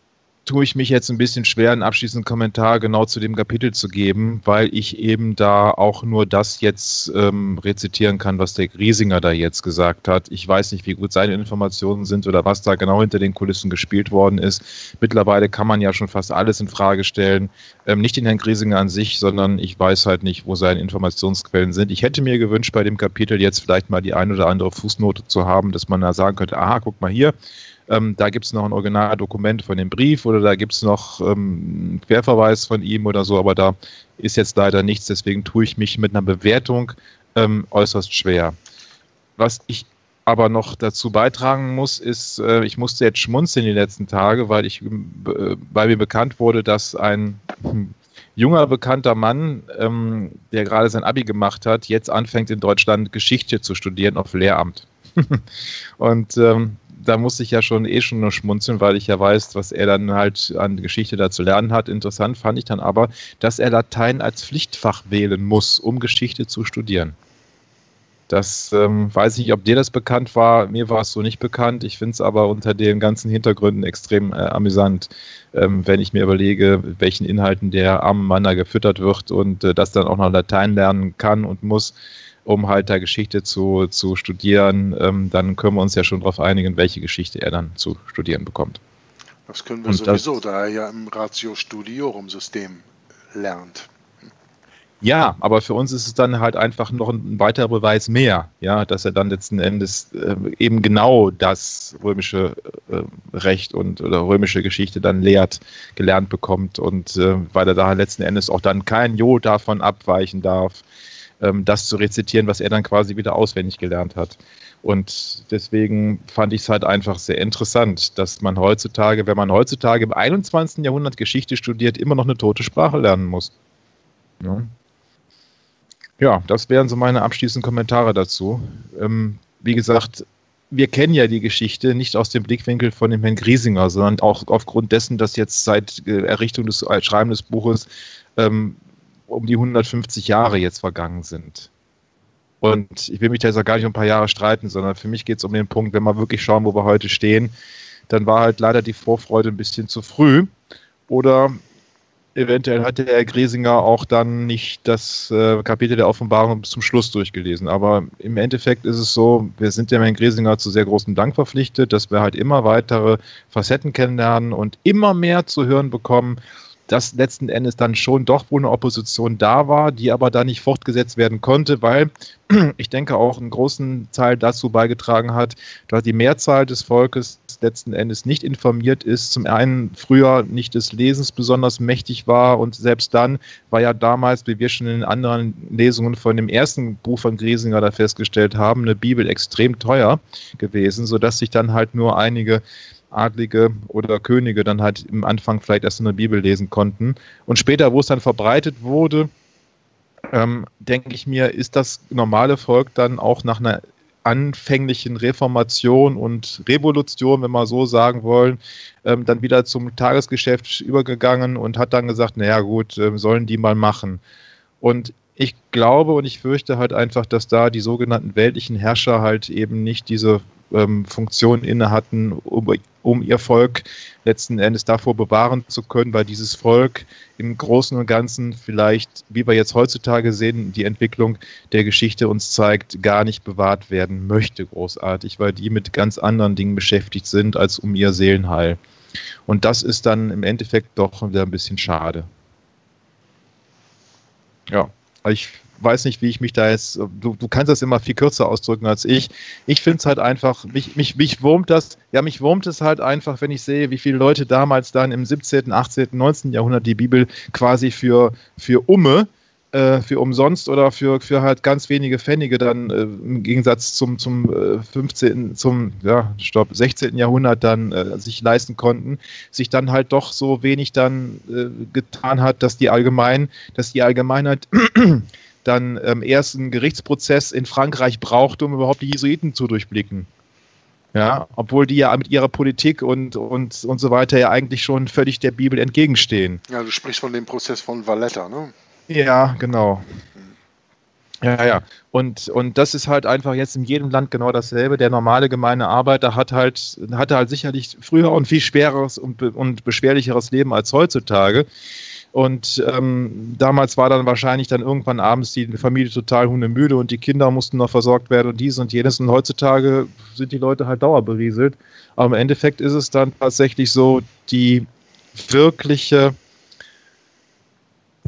tue ich mich jetzt ein bisschen schwer, einen abschließenden Kommentar genau zu dem Kapitel zu geben, weil ich eben da auch nur das jetzt ähm, rezitieren kann, was der Griesinger da jetzt gesagt hat. Ich weiß nicht, wie gut seine Informationen sind oder was da genau hinter den Kulissen gespielt worden ist. Mittlerweile kann man ja schon fast alles in Frage stellen. Ähm, nicht den Herrn Griesinger an sich, sondern ich weiß halt nicht, wo seine Informationsquellen sind. Ich hätte mir gewünscht, bei dem Kapitel jetzt vielleicht mal die ein oder andere Fußnote zu haben, dass man da sagen könnte, aha, guck mal hier, Ähm, da gibt es noch ein Originaldokument von dem Brief oder da gibt es noch ähm, einen Querverweis von ihm oder so, aber da ist jetzt leider nichts, deswegen tue ich mich mit einer Bewertung ähm, äußerst schwer. Was ich aber noch dazu beitragen muss, ist, äh, ich musste jetzt schmunzeln die letzten Tage, weil ich äh, bei mir bekannt wurde, dass ein junger, bekannter Mann, ähm, der gerade sein Abi gemacht hat, jetzt anfängt in Deutschland Geschichte zu studieren auf Lehramt. Und ähm, da musste ich ja schon eh schon nur schmunzeln, weil ich ja weiß, was er dann halt an Geschichte da zu lernen hat. Interessant fand ich dann aber, dass er Latein als Pflichtfach wählen muss, um Geschichte zu studieren. Das ähm, weiß ich nicht, ob dir das bekannt war. Mir war es so nicht bekannt. Ich finde es aber unter den ganzen Hintergründen extrem äh, amüsant, ähm, wenn ich mir überlege, welchen Inhalten der arme Mann da gefüttert wird und äh, das dann auch noch Latein lernen kann und muss, um halt da Geschichte zu, zu studieren. Ähm, dann können wir uns ja schon darauf einigen, welche Geschichte er dann zu studieren bekommt. Das können wir und sowieso, das, da er ja im Ratio Studiorum-System lernt. Ja, aber für uns ist es dann halt einfach noch ein weiterer Beweis mehr, ja, dass er dann letzten Endes äh, eben genau das römische äh, Recht und oder römische Geschichte dann lehrt, gelernt bekommt und äh, weil er da letzten Endes auch dann kein Jot davon abweichen darf, ähm, das zu rezitieren, was er dann quasi wieder auswendig gelernt hat. Und deswegen fand ich es halt einfach sehr interessant, dass man heutzutage, wenn man heutzutage im einundzwanzigsten Jahrhundert Geschichte studiert, immer noch eine tote Sprache lernen muss. Ja. Ja, das wären so meine abschließenden Kommentare dazu. Ähm, wie gesagt, wir kennen ja die Geschichte nicht aus dem Blickwinkel von dem Herrn Griesinger, sondern auch aufgrund dessen, dass jetzt seit Errichtung des äh, Schreiben des Buches ähm, um die hundertfünfzig Jahre jetzt vergangen sind. Und ich will mich da jetzt auch gar nicht um ein paar Jahre streiten, sondern für mich geht es um den Punkt, wenn wir wirklich schauen, wo wir heute stehen, dann war halt leider die Vorfreude ein bisschen zu früh. Oder eventuell hatte Herr Griesinger auch dann nicht das äh, Kapitel der Offenbarung bis zum Schluss durchgelesen. Aber im Endeffekt ist es so, wir sind dem Herrn Griesinger zu sehr großem Dank verpflichtet, dass wir halt immer weitere Facetten kennenlernen und immer mehr zu hören bekommen, dass letzten Endes dann schon doch wohl eine Opposition da war, die aber da nicht fortgesetzt werden konnte, weil ich denke auch einen großen Teil dazu beigetragen hat, dass die Mehrzahl des Volkes letzten Endes nicht informiert ist, zum einen früher nicht des Lesens besonders mächtig war und selbst dann war ja damals, wie wir schon in anderen Lesungen von dem ersten Buch von Griesinger da festgestellt haben, eine Bibel extrem teuer gewesen, sodass sich dann halt nur einige Adlige oder Könige dann halt im Anfang vielleicht erst in der Bibel lesen konnten. Und später, wo es dann verbreitet wurde, ähm, denke ich mir, ist das normale Volk dann auch nach einer anfänglichen Reformation und Revolution, wenn wir so sagen wollen, ähm, dann wieder zum Tagesgeschäft übergegangen und hat dann gesagt, naja gut, äh, sollen die mal machen. Und ich glaube und ich fürchte halt einfach, dass da die sogenannten weltlichen Herrscher halt eben nicht diese Funktion inne hatten, um, um ihr Volk letzten Endes davor bewahren zu können, weil dieses Volk im Großen und Ganzen vielleicht, wie wir jetzt heutzutage sehen, die Entwicklung der Geschichte uns zeigt, gar nicht bewahrt werden möchte großartig, weil die mit ganz anderen Dingen beschäftigt sind, als um ihr Seelenheil. Und das ist dann im Endeffekt doch wieder ein bisschen schade. Ja, ich weiß nicht, wie ich mich da jetzt, du, du kannst das immer viel kürzer ausdrücken als ich. Ich finde es halt einfach, mich, mich, mich wurmt das, ja, mich wurmt es halt einfach, wenn ich sehe, wie viele Leute damals dann im siebzehnten, achtzehnten, neunzehnten Jahrhundert die Bibel quasi für, für Umme, äh, für umsonst oder für, für halt ganz wenige Pfennige dann äh, im Gegensatz zum, zum äh, fünfzehnten, zum, ja, stopp, sechzehnten Jahrhundert dann äh, sich leisten konnten, sich dann halt doch so wenig dann äh, getan hat, dass die allgemein, dass die Allgemeinheit dann ähm, erst einen Gerichtsprozess in Frankreich braucht, um überhaupt die Jesuiten zu durchblicken. Ja, obwohl die ja mit ihrer Politik und, und, und so weiter ja eigentlich schon völlig der Bibel entgegenstehen. Ja, du sprichst von dem Prozess von Valletta, ne? Ja, genau. Ja, ja. Und, und das ist halt einfach jetzt in jedem Land genau dasselbe. Der normale gemeine Arbeiter hat halt, hatte halt sicherlich früher ein viel schwereres und, und beschwerlicheres Leben als heutzutage. Und ähm, damals war dann wahrscheinlich dann irgendwann abends die Familie total hundemüde und die Kinder mussten noch versorgt werden und dies und jenes. Und heutzutage sind die Leute halt dauerberieselt. Aber im Endeffekt ist es dann tatsächlich so, die wirkliche,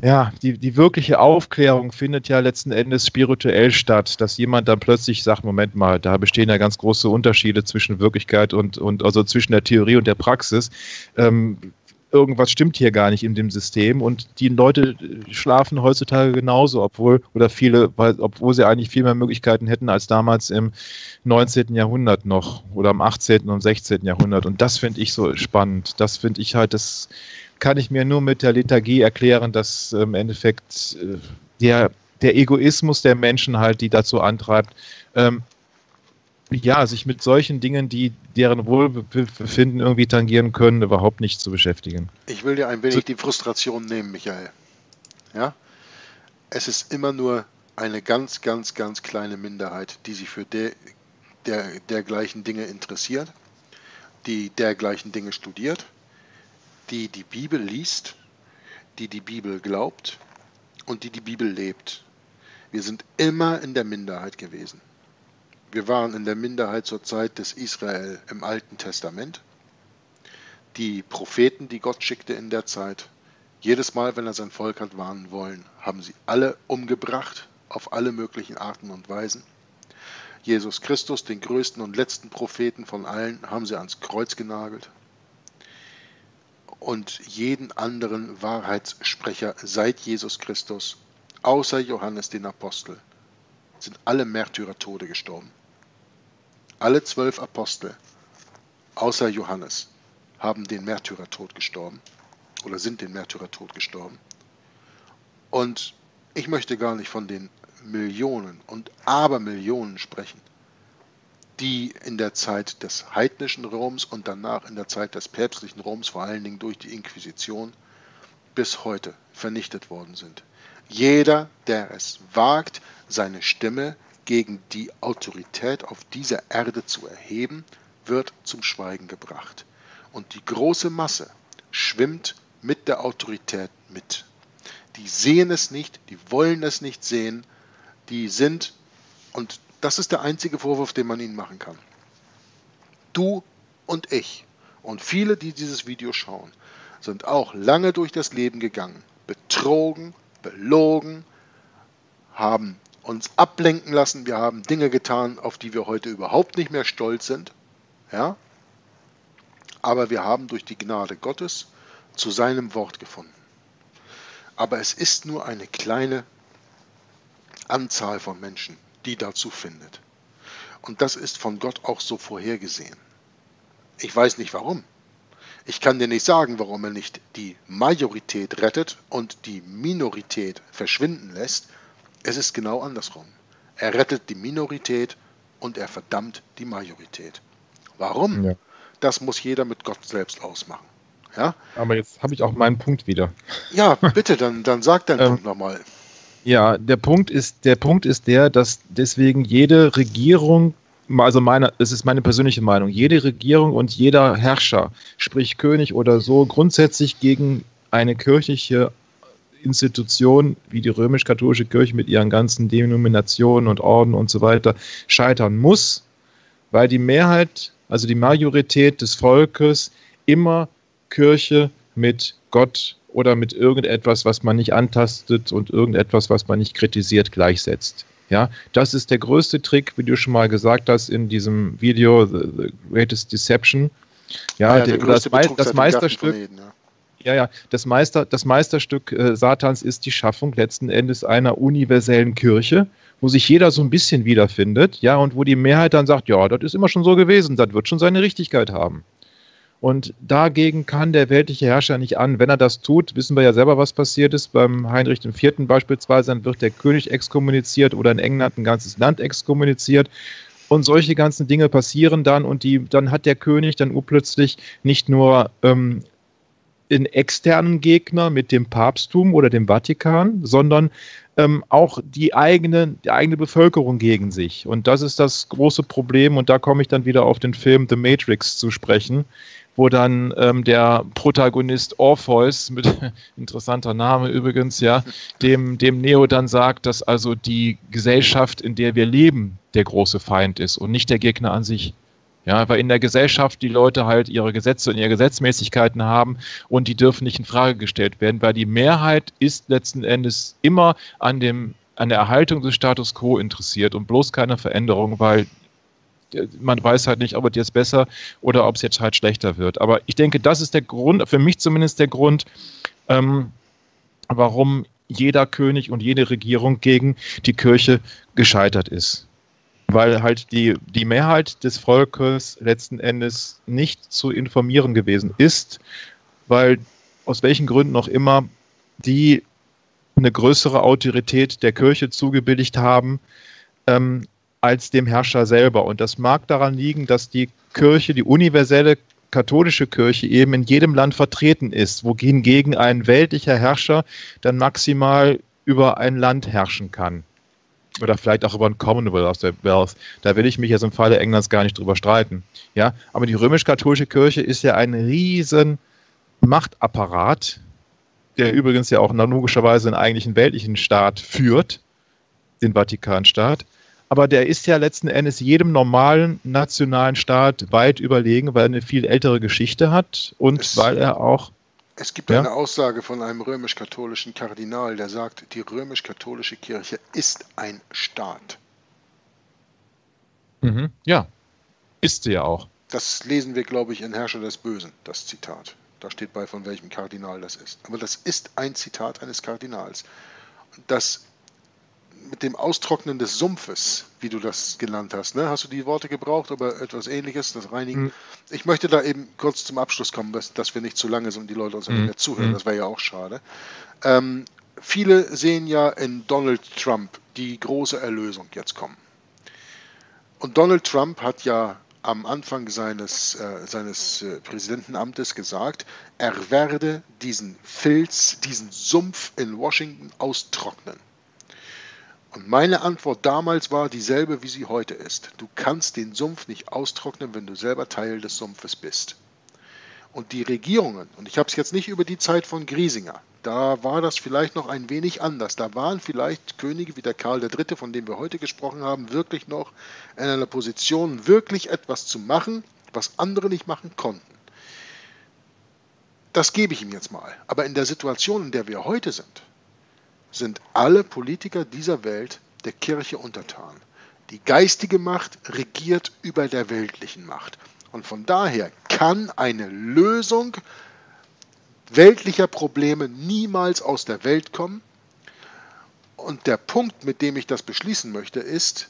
ja, die, die wirkliche Aufklärung findet ja letzten Endes spirituell statt, dass jemand dann plötzlich sagt, Moment mal, da bestehen ja ganz große Unterschiede zwischen Wirklichkeit und, und also zwischen der Theorie und der Praxis. Ähm, irgendwas stimmt hier gar nicht in dem System, und die Leute schlafen heutzutage genauso, obwohl, oder viele, weil, obwohl sie eigentlich viel mehr Möglichkeiten hätten als damals im neunzehnten Jahrhundert noch oder im achtzehnten und sechzehnten Jahrhundert, und das finde ich so spannend. Das finde ich halt, das kann ich mir nur mit der Lethargie erklären, dass im Endeffekt der, der Egoismus der Menschen halt, die dazu antreibt, ähm, ja, sich mit solchen Dingen, die deren Wohlbefinden irgendwie tangieren können, überhaupt nicht zu beschäftigen. Ich will dir ein wenig die Frustration nehmen, Michael. Ja? Es ist immer nur eine ganz, ganz, ganz kleine Minderheit, die sich für der, der, dergleichen Dinge interessiert, die dergleichen Dinge studiert, die die Bibel liest, die die Bibel glaubt und die die Bibel lebt. Wir sind immer in der Minderheit gewesen. Wir waren in der Minderheit zur Zeit des Israel im Alten Testament. Die Propheten, die Gott schickte in der Zeit, jedes Mal, wenn er sein Volk hat warnen wollen, haben sie alle umgebracht, auf alle möglichen Arten und Weisen. Jesus Christus, den größten und letzten Propheten von allen, haben sie ans Kreuz genagelt. Und jeden anderen Wahrheitssprecher seit Jesus Christus, außer Johannes den Apostel, sind alle Märtyrertode gestorben. Alle zwölf Apostel, außer Johannes, haben den Märtyrertod gestorben oder sind den Märtyrertod gestorben. Und ich möchte gar nicht von den Millionen und Abermillionen sprechen, die in der Zeit des heidnischen Roms und danach in der Zeit des päpstlichen Roms, vor allen Dingen durch die Inquisition, bis heute vernichtet worden sind. Jeder, der es wagt, seine Stimme gegen die Autorität auf dieser Erde zu erheben, wird zum Schweigen gebracht. Und die große Masse schwimmt mit der Autorität mit. Die sehen es nicht, die wollen es nicht sehen, die sind, und das ist der einzige Vorwurf, den man ihnen machen kann. Du und ich und viele, die dieses Video schauen, sind auch lange durch das Leben gegangen, betrogen, belogen, haben uns ablenken lassen, wir haben Dinge getan, auf die wir heute überhaupt nicht mehr stolz sind, ja? Aber wir haben durch die Gnade Gottes zu seinem Wort gefunden. Aber es ist nur eine kleine Anzahl von Menschen, die dazu findet. Und das ist von Gott auch so vorhergesehen. Ich weiß nicht warum. Ich kann dir nicht sagen, warum er nicht die Majorität rettet und die Minorität verschwinden lässt. Es ist genau andersrum. Er rettet die Minorität und er verdammt die Majorität. Warum? Ja. Das muss jeder mit Gott selbst ausmachen. Ja? Aber jetzt habe ich auch meinen Punkt wieder. Ja, bitte, dann, dann sag deinen ähm, Punkt nochmal. Ja, der Punkt ist, der Punkt ist der, dass deswegen jede Regierung, also meine, es ist meine persönliche Meinung, jede Regierung und jeder Herrscher, sprich König oder so, grundsätzlich gegen eine kirchliche Institution wie die römisch-katholische Kirche mit ihren ganzen Denominationen und Orden und so weiter scheitern muss, weil die Mehrheit, also die Majorität des Volkes immer Kirche mit Gott oder mit irgendetwas, was man nicht antastet und irgendetwas, was man nicht kritisiert, gleichsetzt. Ja, das ist der größte Trick, wie du schon mal gesagt hast in diesem Video, The, the Greatest Deception. Ja, ja, der, der das, Betrug, das Meisterstück. Reden, ja. ja, ja, das Meister, das Meisterstück äh, Satans ist die Schaffung letzten Endes einer universellen Kirche, wo sich jeder so ein bisschen wiederfindet, ja, und wo die Mehrheit dann sagt, ja, das ist immer schon so gewesen, das wird schon seine Richtigkeit haben. Und dagegen kann der weltliche Herrscher nicht an. Wenn er das tut, wissen wir ja selber, was passiert ist. Beim Heinrich der Vierte beispielsweise, dann wird der König exkommuniziert oder in England ein ganzes Land exkommuniziert. Und solche ganzen Dinge passieren dann und die, dann hat der König dann urplötzlich nicht nur ähm, einen externen Gegner mit dem Papsttum oder dem Vatikan, sondern ähm, auch die eigene, die eigene Bevölkerung gegen sich. Und das ist das große Problem. Und da komme ich dann wieder auf den Film The Matrix zu sprechen, wo dann ähm, der Protagonist Orpheus, mit interessanter Name übrigens, ja, dem, dem Neo dann sagt, dass also die Gesellschaft, in der wir leben, der große Feind ist und nicht der Gegner an sich. Ja, weil in der Gesellschaft die Leute halt ihre Gesetze und ihre Gesetzmäßigkeiten haben und die dürfen nicht in Frage gestellt werden, weil die Mehrheit ist letzten Endes immer an, dem, an der Erhaltung des Status quo interessiert und bloß keine Veränderung, weil man weiß halt nicht, ob es jetzt besser oder ob es jetzt halt schlechter wird. Aber ich denke, das ist der Grund, für mich zumindest der Grund, ähm, warum jeder König und jede Regierung gegen die Kirche gescheitert ist. Weil halt die, die Mehrheit des Volkes letzten Endes nicht zu informieren gewesen ist, weil aus welchen Gründen auch immer die eine größere Autorität der Kirche zugebilligt haben ähm, als dem Herrscher selber. Und das mag daran liegen, dass die Kirche, die universelle katholische Kirche eben in jedem Land vertreten ist, wohingegen ein weltlicher Herrscher dann maximal über ein Land herrschen kann. Oder vielleicht auch über ein Commonwealth. Da will ich mich jetzt im Falle Englands gar nicht drüber streiten. Ja? Aber die römisch-katholische Kirche ist ja ein riesen Machtapparat, der übrigens ja auch logischerweise einen eigentlichen weltlichen Staat führt, den Vatikanstaat. Aber der ist ja letzten Endes jedem normalen nationalen Staat weit überlegen, weil er eine viel ältere Geschichte hat und es, weil er auch... Es gibt ja? eine Aussage von einem römisch-katholischen Kardinal, der sagt, die römisch-katholische Kirche ist ein Staat. Mhm, ja, ist sie ja auch. Das lesen wir, glaube ich, in Herrscher des Bösen, das Zitat. Da steht bei, von welchem Kardinal das ist. Aber das ist ein Zitat eines Kardinals. Das mit dem Austrocknen des Sumpfes, wie du das genannt hast, ne? Hast du die Worte gebraucht, aber etwas Ähnliches, das Reinigen. Mhm. Ich möchte da eben kurz zum Abschluss kommen, dass, dass wir nicht zu lange sind und die Leute uns mhm. nicht mehr zuhören. Das wäre ja auch schade. Ähm, viele sehen ja in Donald Trump die große Erlösung jetzt kommen. Und Donald Trump hat ja am Anfang seines, äh, seines äh, Präsidentenamtes gesagt, er werde diesen Filz, diesen Sumpf in Washington austrocknen. Und meine Antwort damals war dieselbe, wie sie heute ist. Du kannst den Sumpf nicht austrocknen, wenn du selber Teil des Sumpfes bist. Und die Regierungen, und ich habe es jetzt nicht über die Zeit von Griesinger, da war das vielleicht noch ein wenig anders. Da waren vielleicht Könige wie der Karl der Dritte, von dem wir heute gesprochen haben, wirklich noch in einer Position, wirklich etwas zu machen, was andere nicht machen konnten. Das gebe ich ihm jetzt mal. Aber in der Situation, in der wir heute sind, sind alle Politiker dieser Welt der Kirche untertan. Die geistige Macht regiert über der weltlichen Macht. Und von daher kann eine Lösung weltlicher Probleme niemals aus der Welt kommen. Und der Punkt, mit dem ich das beschließen möchte, ist,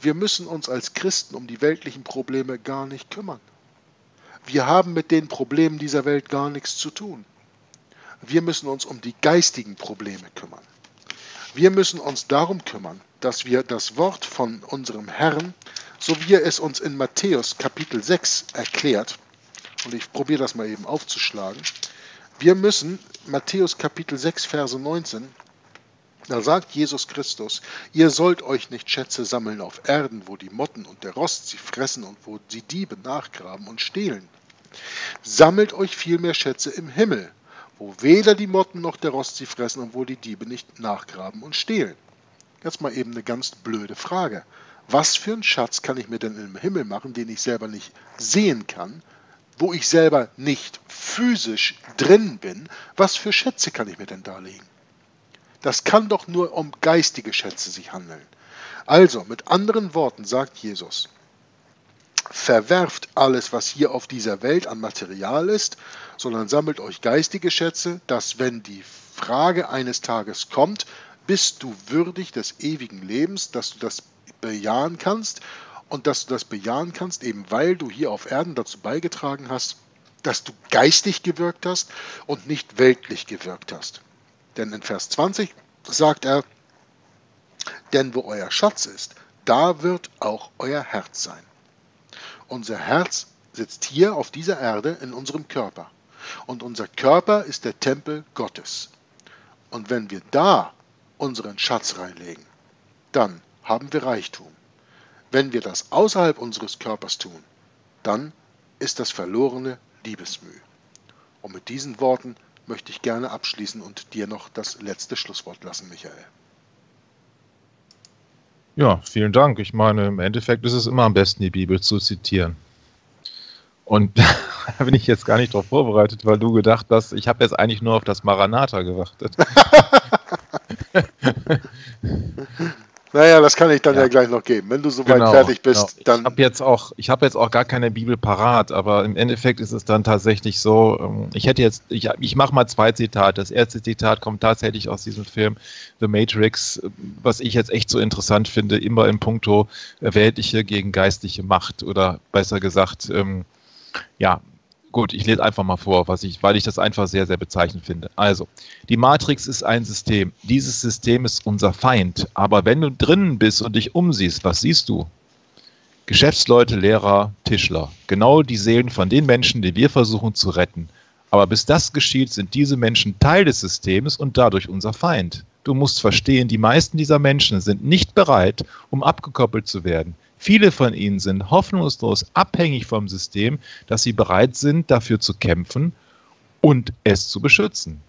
wir müssen uns als Christen um die weltlichen Probleme gar nicht kümmern. Wir haben mit den Problemen dieser Welt gar nichts zu tun. Wir müssen uns um die geistigen Probleme kümmern. Wir müssen uns darum kümmern, dass wir das Wort von unserem Herrn, so wie er es uns in Matthäus Kapitel sechs erklärt, und ich probiere das mal eben aufzuschlagen, wir müssen Matthäus Kapitel sechs, Verse neunzehn, da sagt Jesus Christus, ihr sollt euch nicht Schätze sammeln auf Erden, wo die Motten und der Rost sie fressen und wo sie Diebe nachgraben und stehlen. Sammelt euch vielmehr Schätze im Himmel, wo weder die Motten noch der Rost sie fressen und wo die Diebe nicht nachgraben und stehlen. Jetzt mal eben eine ganz blöde Frage. Was für einen Schatz kann ich mir denn im Himmel machen, den ich selber nicht sehen kann, wo ich selber nicht physisch drin bin? Was für Schätze kann ich mir denn darlegen? Das kann doch nur um geistige Schätze sich handeln. Also, mit anderen Worten sagt Jesus, verwerft alles, was hier auf dieser Welt an Material ist, sondern sammelt euch geistige Schätze, dass, wenn die Frage eines Tages kommt, bist du würdig des ewigen Lebens, dass du das bejahen kannst und dass du das bejahen kannst, eben weil du hier auf Erden dazu beigetragen hast, dass du geistig gewirkt hast und nicht weltlich gewirkt hast. Denn in Vers zwanzig sagt er, denn wo euer Schatz ist, da wird auch euer Herz sein. Unser Herz sitzt hier auf dieser Erde in unserem Körper. Und unser Körper ist der Tempel Gottes. Und wenn wir da unseren Schatz reinlegen, dann haben wir Reichtum. Wenn wir das außerhalb unseres Körpers tun, dann ist das verlorene Liebesmüh. Und mit diesen Worten möchte ich gerne abschließen und dir noch das letzte Schlusswort lassen, Michael. Ja, vielen Dank. Ich meine, im Endeffekt ist es immer am besten, die Bibel zu zitieren. Und da bin ich jetzt gar nicht drauf vorbereitet, weil du gedacht hast, ich habe jetzt eigentlich nur auf das Maranatha gewartet. Naja, das kann ich dann ja, ja gleich noch geben, wenn du soweit genau, fertig bist. Genau. Dann ich habe jetzt, hab jetzt auch gar keine Bibel parat, aber im Endeffekt ist es dann tatsächlich so, ich hätte jetzt, ich, ich mache mal zwei Zitate. Das erste Zitat kommt tatsächlich aus diesem Film The Matrix, was ich jetzt echt so interessant finde, immer in puncto weltliche gegen geistliche Macht oder besser gesagt, ähm, ja, gut, ich lese einfach mal vor, was ich, weil ich das einfach sehr, sehr bezeichnend finde. Also, die Matrix ist ein System. Dieses System ist unser Feind. Aber wenn du drinnen bist und dich umsiehst, was siehst du? Geschäftsleute, Lehrer, Tischler. Genau die Seelen von den Menschen, die wir versuchen zu retten. Aber bis das geschieht, sind diese Menschen Teil des Systems und dadurch unser Feind. Du musst verstehen, die meisten dieser Menschen sind nicht bereit, um abgekoppelt zu werden. Viele von ihnen sind hoffnungslos abhängig vom System, dass sie bereit sind, dafür zu kämpfen und es zu beschützen.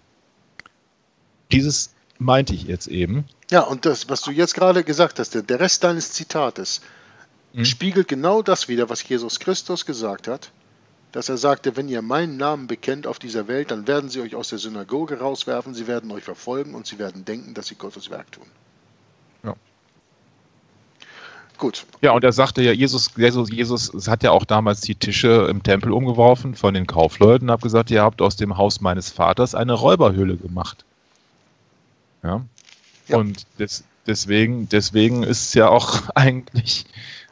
Dieses meinte ich jetzt eben. Ja, und das, was du jetzt gerade gesagt hast, der Rest deines Zitates, hm? spiegelt genau das wider, was Jesus Christus gesagt hat, dass er sagte, wenn ihr meinen Namen bekennt auf dieser Welt, dann werden sie euch aus der Synagoge rauswerfen, sie werden euch verfolgen und sie werden denken, dass sie Gottes Werk tun. Ja. Gut. Ja, und er sagte ja, Jesus, Jesus, Jesus hat ja auch damals die Tische im Tempel umgeworfen von den Kaufleuten und hat gesagt, ihr habt aus dem Haus meines Vaters eine Räuberhöhle gemacht. Ja. ja. Und des, deswegen, deswegen ist ja auch eigentlich,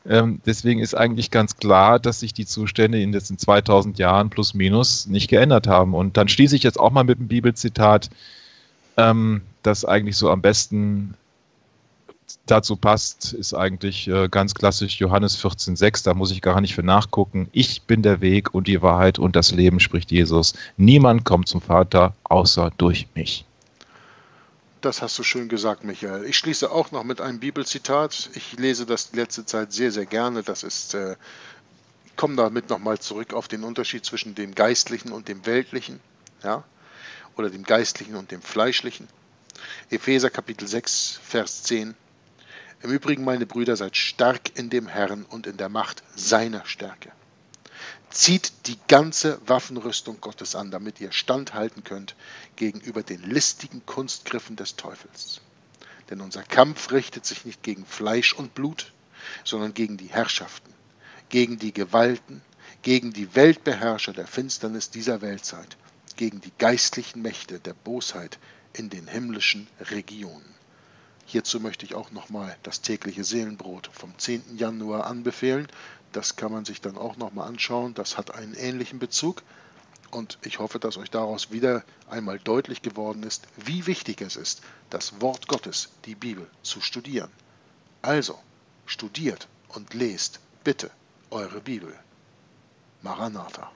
ähm, deswegen ist eigentlich ganz klar, dass sich die Zustände in den letzten zweitausend Jahren plus minus nicht geändert haben. Und dann schließe ich jetzt auch mal mit einem Bibelzitat, ähm, das eigentlich so am besten dazu passt, ist eigentlich äh, ganz klassisch Johannes vierzehn, sechs, da muss ich gar nicht für nachgucken. Ich bin der Weg und die Wahrheit und das Leben, spricht Jesus. Niemand kommt zum Vater, außer durch mich. Das hast du schön gesagt, Michael. Ich schließe auch noch mit einem Bibelzitat. Ich lese das die letzte Zeit sehr, sehr gerne. Das ist, äh, ich komme damit nochmal zurück auf den Unterschied zwischen dem Geistlichen und dem Weltlichen, ja, oder dem Geistlichen und dem Fleischlichen. Epheser Kapitel sechs, Vers zehn. Im Übrigen, meine Brüder, seid stark in dem Herrn und in der Macht seiner Stärke. Zieht die ganze Waffenrüstung Gottes an, damit ihr standhalten könnt gegenüber den listigen Kunstgriffen des Teufels. Denn unser Kampf richtet sich nicht gegen Fleisch und Blut, sondern gegen die Herrschaften, gegen die Gewalten, gegen die Weltbeherrscher der Finsternis dieser Weltzeit, gegen die geistlichen Mächte der Bosheit in den himmlischen Regionen. Hierzu möchte ich auch nochmal das tägliche Seelenbrot vom zehnten Januar anbefehlen. Das kann man sich dann auch nochmal anschauen. Das hat einen ähnlichen Bezug. Und ich hoffe, dass euch daraus wieder einmal deutlich geworden ist, wie wichtig es ist, das Wort Gottes, die Bibel, zu studieren. Also, studiert und lest bitte eure Bibel. Maranatha.